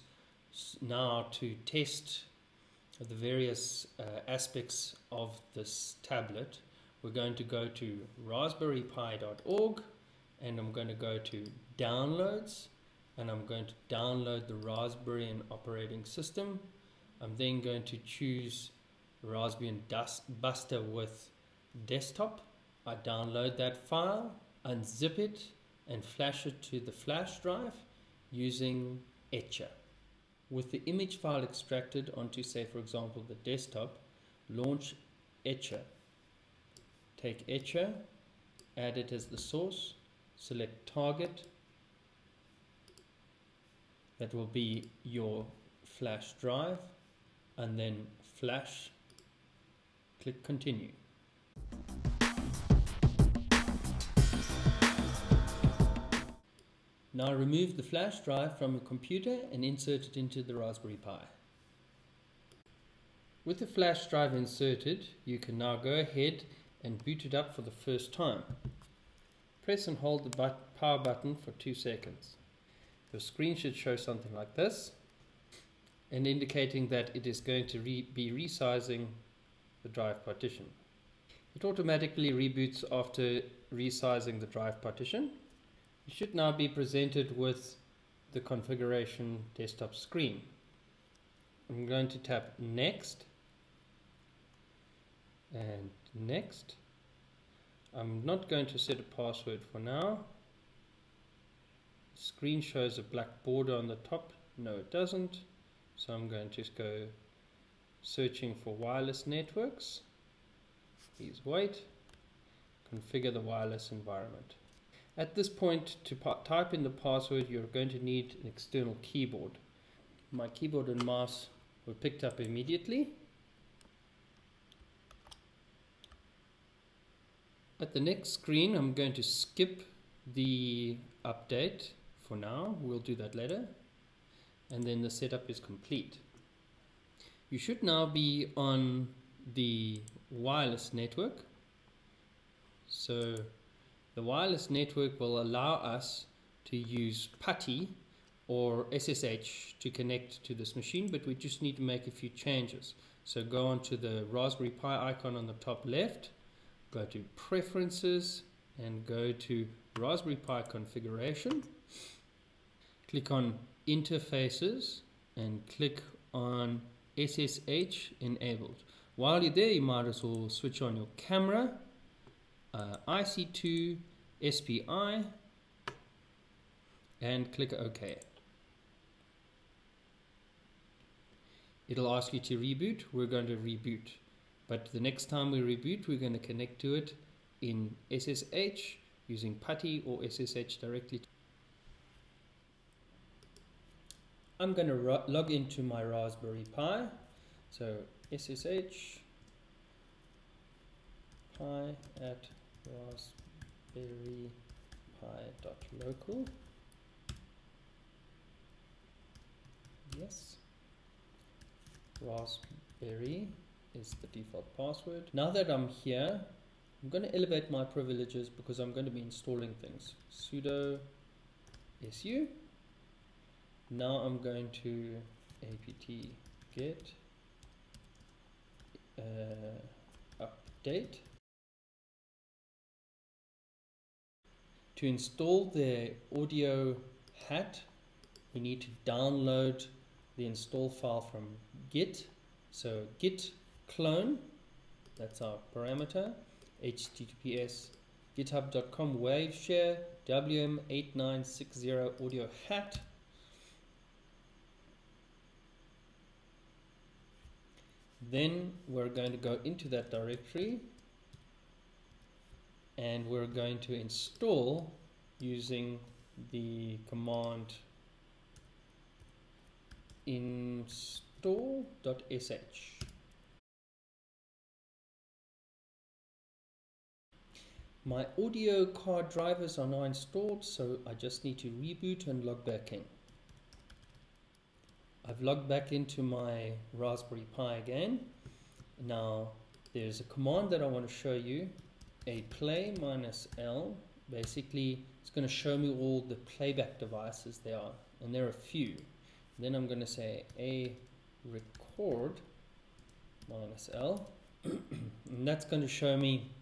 now to test the various uh, aspects of this tablet, we're going to go to raspberry pi dot org, and I'm going to go to downloads, and I'm going to download the Raspberry and operating system. I'm then going to choose Raspbian Buster with desktop. I download that file, unzip it, and flash it to the flash drive using Etcher. With the image file extracted onto, say for example, the desktop, launch Etcher. Take Etcher, add it as the source, select target. That will be your flash drive, and then flash, click continue. Now remove the flash drive from your computer and insert it into the Raspberry Pi. With the flash drive inserted, you can now go ahead and boot it up for the first time. Press and hold the but- power button for two seconds. Your screen should show something like this, and indicating that it is going to re- be resizing the drive partition. It automatically reboots after resizing the drive partition. You should now be presented with the configuration desktop screen. I'm going to tap next and next. I'm not going to set a password for now. Screen shows a black border on the top. No, it doesn't. So I'm going to just go searching for wireless networks. Please wait. Configure the wireless environment. At this point, to type in the password, you're going to need an external keyboard. My keyboard and mouse were picked up immediately. At the next screen, I'm going to skip the update for now. We'll do that later. And then the setup is complete. You should now be on the wireless network. So the wireless network will allow us to use PuTTY or S S H to connect to this machine, but we just need to make a few changes. So go on to the Raspberry Pi icon on the top left, go to Preferences, and go to Raspberry Pi Configuration. Click on Interfaces and click on S S H Enabled. While you're there, you might as well switch on your camera, uh, I C two, S P I, and click OK. It'll ask you to reboot. We're going to reboot. But the next time we reboot, we're going to connect to it in S S H using PuTTY or S S H directly. I'm going to log into my Raspberry Pi. So S S H pi at raspberry pi dot local. Yes. Raspberry is the default password. Now that I'm here, I'm going to elevate my privileges because I'm going to be installing things. Sudo su. Now I'm going to apt get uh, update. To install the audio hat, we need to download the install file from Git. So git clone, that's our parameter, https github dot com waveshare W M eight nine six zero audio hat. Then we're going to go into that directory and we're going to install using the command install dot S H. My audio card drivers are now installed, so I just need to reboot and log back in. I've logged back into my Raspberry Pi again. Now there's a command that I want to show you, a play minus L. Basically it's going to show me all the playback devices there are, and there are a few. Then I'm going to say a record minus L and that's going to show me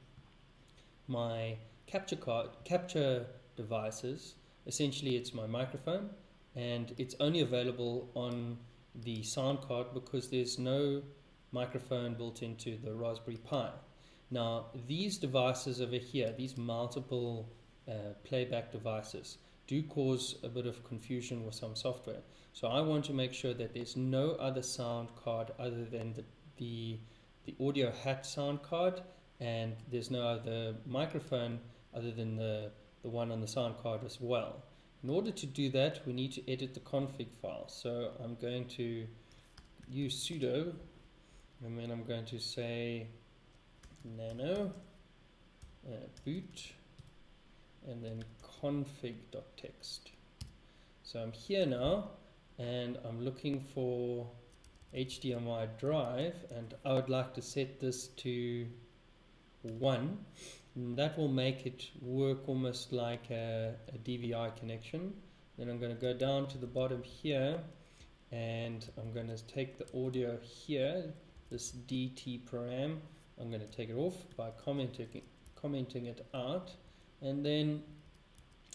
my capture card, capture devices. Essentially it's my microphone, and it's only available on the sound card because there's no microphone built into the Raspberry Pi. Now these devices over here, these multiple uh, playback devices, do cause a bit of confusion with some software. So I want to make sure that there's no other sound card other than the, the, the audio hat sound card, and there's no other microphone other than the, the one on the sound card as well. In order to do that, we need to edit the config file. So I'm going to use sudo, and then I'm going to say nano uh, boot, and then config dot text. So I'm here now, and I'm looking for H D M I drive, and I would like to set this to one. And that will make it work almost like a, a D V I connection. Then I'm going to go down to the bottom here, and I'm going to take the audio here, this D T param. I'm going to take it off by commenting, commenting it out, and then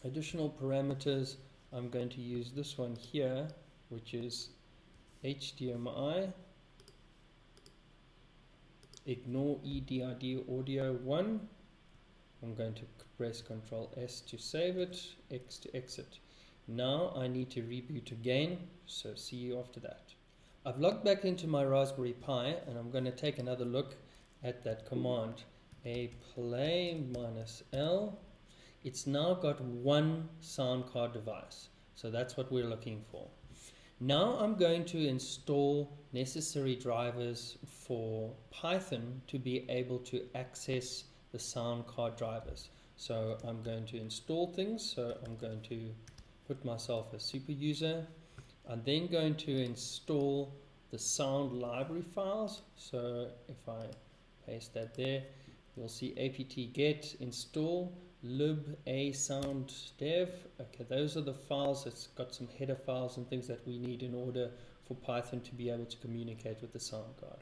additional parameters. I'm going to use this one here, which is H D M I, ignore E D I D audio one. I'm going to press Control S to save it, X to exit. Now I need to reboot again, so see you after that. I've logged back into my Raspberry Pi and I'm going to take another look at that command. A play minus L. It's now got one sound card device, so that's what we're looking for. Now I'm going to install necessary drivers for Python to be able to access the sound card drivers. So I'm going to install things. So I'm going to put myself as super user. I'm then going to install the sound library files. So if I paste that there, you'll see apt get install lib a sound dev. Okay, those are the files. It's got some header files and things that we need in order for Python to be able to communicate with the sound card.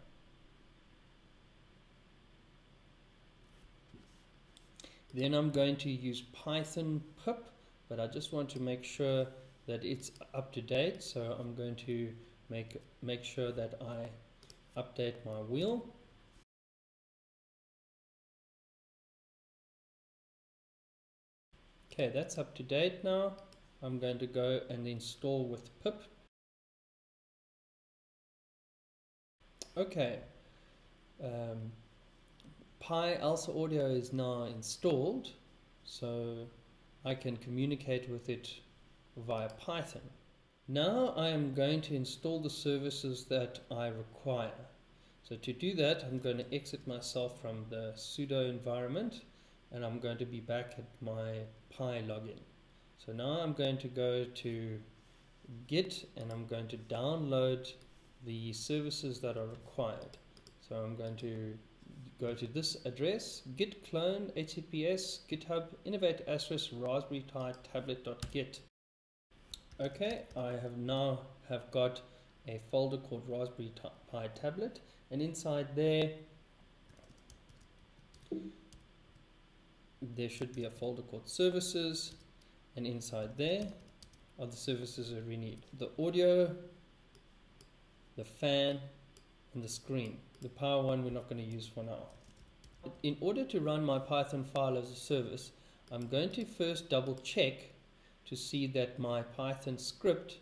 Then I'm going to use Python pip, but I just want to make sure that it's up to date. So I'm going to make, make sure that I update my wheel. Okay, that's up to date now. I'm going to go and install with pip. Okay. Um, PyAlsaAudio is now installed, so I can communicate with it via Python. Now I am going to install the services that I require. So to do that, I'm going to exit myself from the sudo environment and I'm going to be back at my Pi login. So now I'm going to go to Git and I'm going to download the services that are required. So I'm going to go to this address, git clone https github innovate asterisk raspberry pi tablet.git. Okay, I have now have got a folder called Raspberry Pi Tablet, and inside there there should be a folder called services, and inside there are the services that we need: the audio, the fan, and the screen. The power one we're not going to use for now. In order to run my Python file as a service, I'm going to first double check to see that my Python script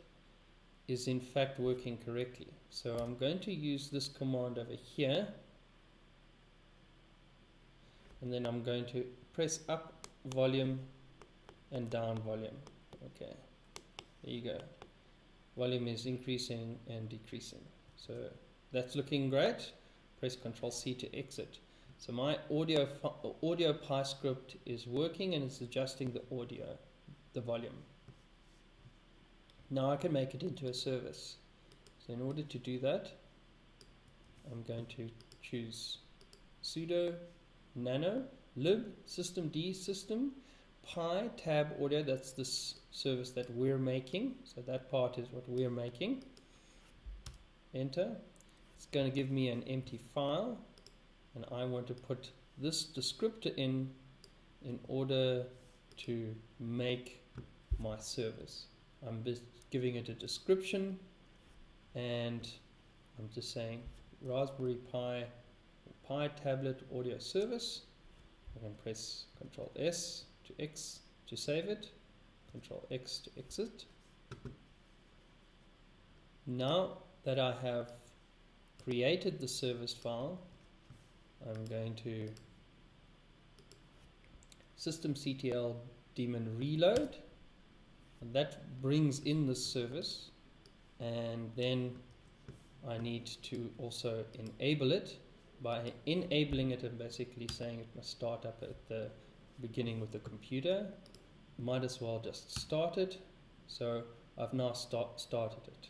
is in fact working correctly. So I'm going to use this command over here, and then I'm going to press up volume and down volume. Okay, there you go. Volume is increasing and decreasing. So that's looking great. Press Control C to exit. So my audio audio Pi script is working and it's adjusting the audio, the volume. Now I can make it into a service. So in order to do that, I'm going to choose sudo nano lib systemd system pi tab audio. That's this service that we're making. So that part is what we're making. Enter. It's going to give me an empty file, and I want to put this descriptor in in order to make my service. I'm just giving it a description, and I'm just saying Raspberry Pi Pi Tablet Audio Service. I can press Control S to X to save it, Control X to exit. Now that I have created the service file, I'm going to systemctl daemon reload, and that brings in this service, and then I need to also enable it by enabling it and basically saying it must start up at the beginning with the computer. Might as well just start it. So I've now start, started it.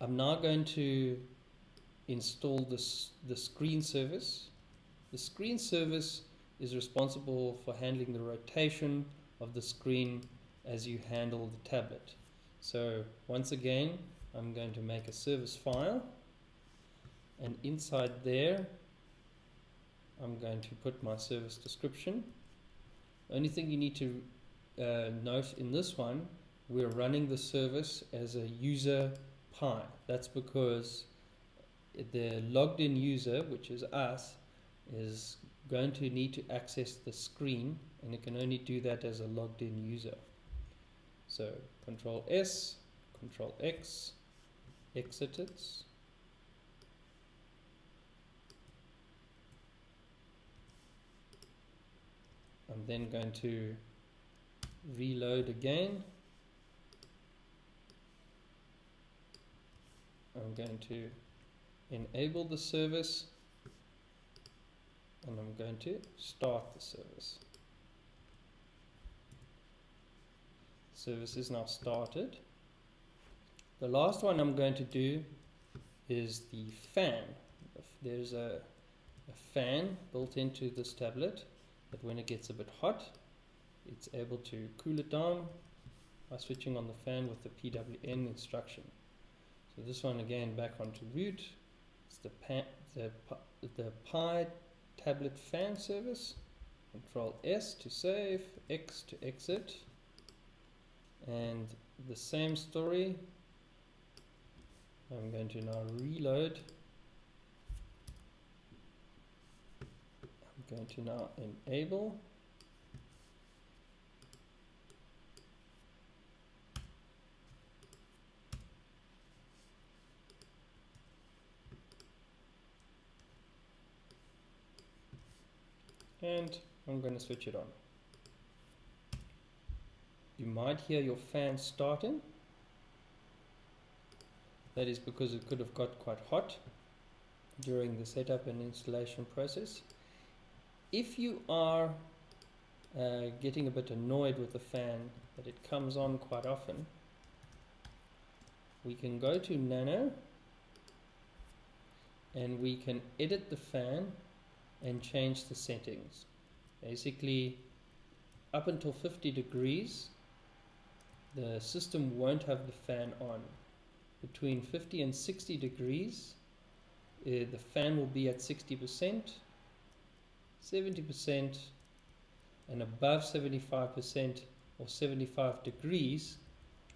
I'm now going to install this the screen service. The screen service is responsible for handling the rotation of the screen as you handle the tablet. So once again, I'm going to make a service file, and inside there I'm going to put my service description. The only thing you need to uh, note in this one, we're running the service as a user Pi. That's because the logged in user, which is us, is going to need to access the screen, and it can only do that as a logged in user. So Control S, Control X, exit it. I'm then going to reload again. I'm going to enable the service, and I'm going to start the service. Service is now started. The last one I'm going to do is the fan. There's a, a fan built into this tablet that when it gets a bit hot, it's able to cool it down by switching on the fan with the P W M instruction. So this one again back onto root. It's the, pan, the, the Pi tablet fan service. Control S to save, X to exit, and the same story. I'm going to now reload. I'm going to now enable. And I'm going to switch it on. You might hear your fan starting. That is because it could have got quite hot during the setup and installation process. If you are uh, getting a bit annoyed with the fan, that it comes on quite often, we can go to Nano and we can edit the fan and change the settings. Basically, up until fifty degrees, the system won't have the fan on. Between fifty and sixty degrees, uh, the fan will be at sixty percent, seventy percent, and above seventy-five percent or seventy-five degrees,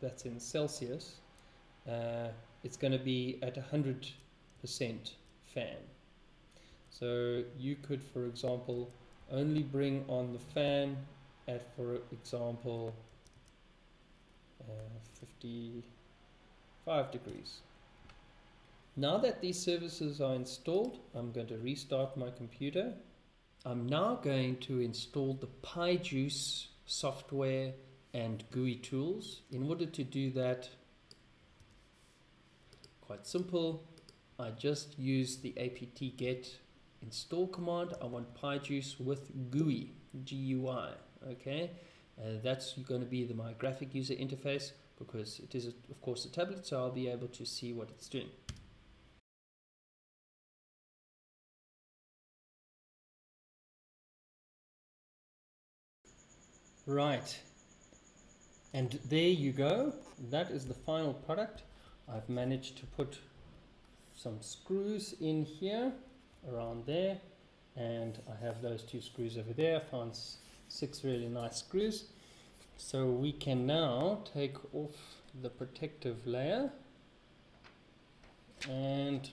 that's in Celsius, uh, it's going to be at one hundred percent fan. So you could, for example, only bring on the fan at, for example, uh, fifty-five degrees. Now that these services are installed, I'm going to restart my computer. I'm now going to install the PiJuice software and G U I tools. In order to do that, quite simple, I just use the apt-get install command. I want PiJuice with G U I, G U I, okay? Uh, that's going to be the, my graphic user interface, because it is, a, of course, a tablet, so I'll be able to see what it's doing. Right, and there you go. That is the final product. I've managed to put some screws in here, around there, and I have those two screws over there. I found six really nice screws. So we can now take off the protective layer and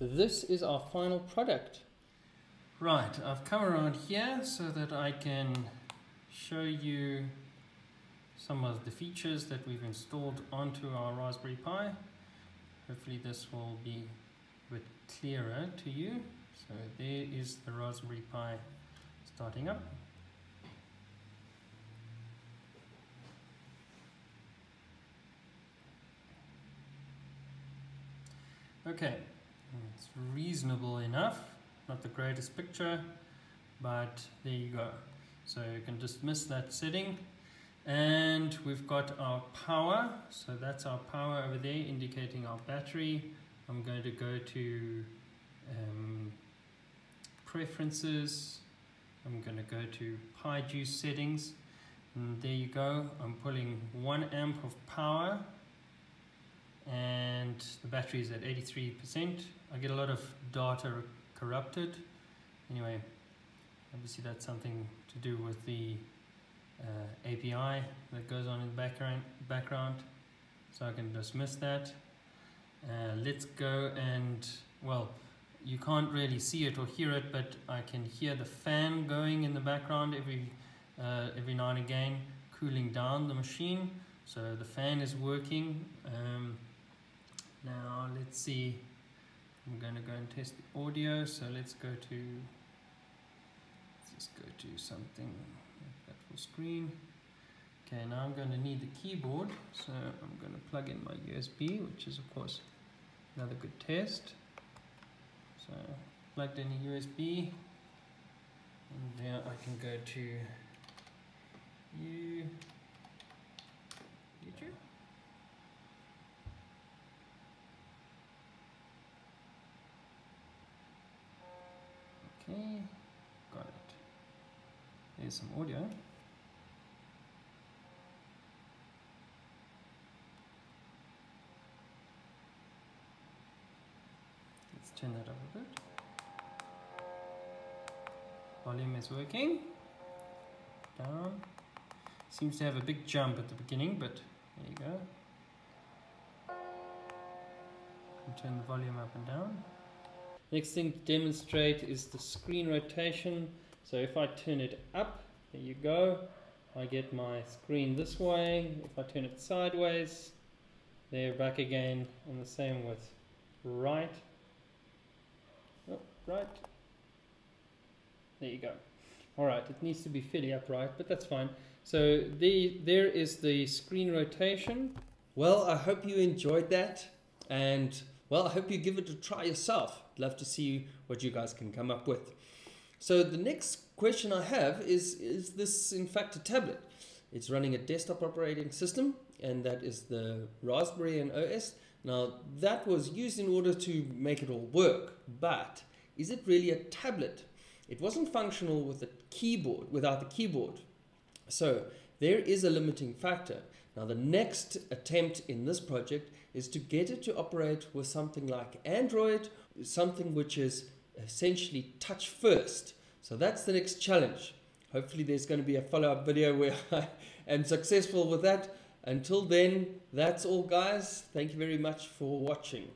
this is our final product. Right, I've come around here so that I can show you some of the features that we've installed onto our Raspberry Pi. Hopefully this will be a bit clearer to you. So there is the Raspberry Pi starting up. Okay, it's reasonable enough. Not the greatest picture, but there you go. So you can dismiss that setting. And we've got our power, so that's our power over there indicating our battery. I'm going to go to um, preferences, I'm going to go to PiJuice settings, and there you go, I'm pulling one amp of power and the battery is at eighty-three percent. I get a lot of data corrupted. Anyway, obviously that's something to do with the uh, A P I that goes on in the background, background. So I can dismiss that. Uh, let's go and, well, you can't really see it or hear it, but I can hear the fan going in the background every, uh, every now and again, cooling down the machine. So the fan is working. Um, now let's see, I'm going to go and test the audio. So let's go to, let's just go to something that will screen. Okay, now I'm going to need the keyboard, so I'm going to plug in my U S B, which is of course another good test. So plugged in a U S B, and now I can go to you, YouTube. Okay, got it. There's some audio. Turn that up a bit. Volume is working. Down. Seems to have a big jump at the beginning, but there you go. And turn the volume up and down. Next thing to demonstrate is the screen rotation. So if I turn it up, there you go. I get my screen this way. If I turn it sideways, there back again. And the same with right. Right, there you go. All right, it needs to be fairly upright, but that's fine. So the, there is the screen rotation. Well, I hope you enjoyed that, and well, I hope you give it a try yourself. Love to see what you guys can come up with. So the next question I have is, is this in fact a tablet? It's running a desktop operating system, and that is the Raspberry and O S. Now that was used in order to make it all work, but is it really a tablet? It wasn't functional with a keyboard, without the keyboard. So there is a limiting factor. Now the next attempt in this project is to get it to operate with something like Android, something which is essentially touch first. So that's the next challenge. Hopefully there's going to be a follow-up video where I am successful with that. Until then, that's all guys. Thank you very much for watching.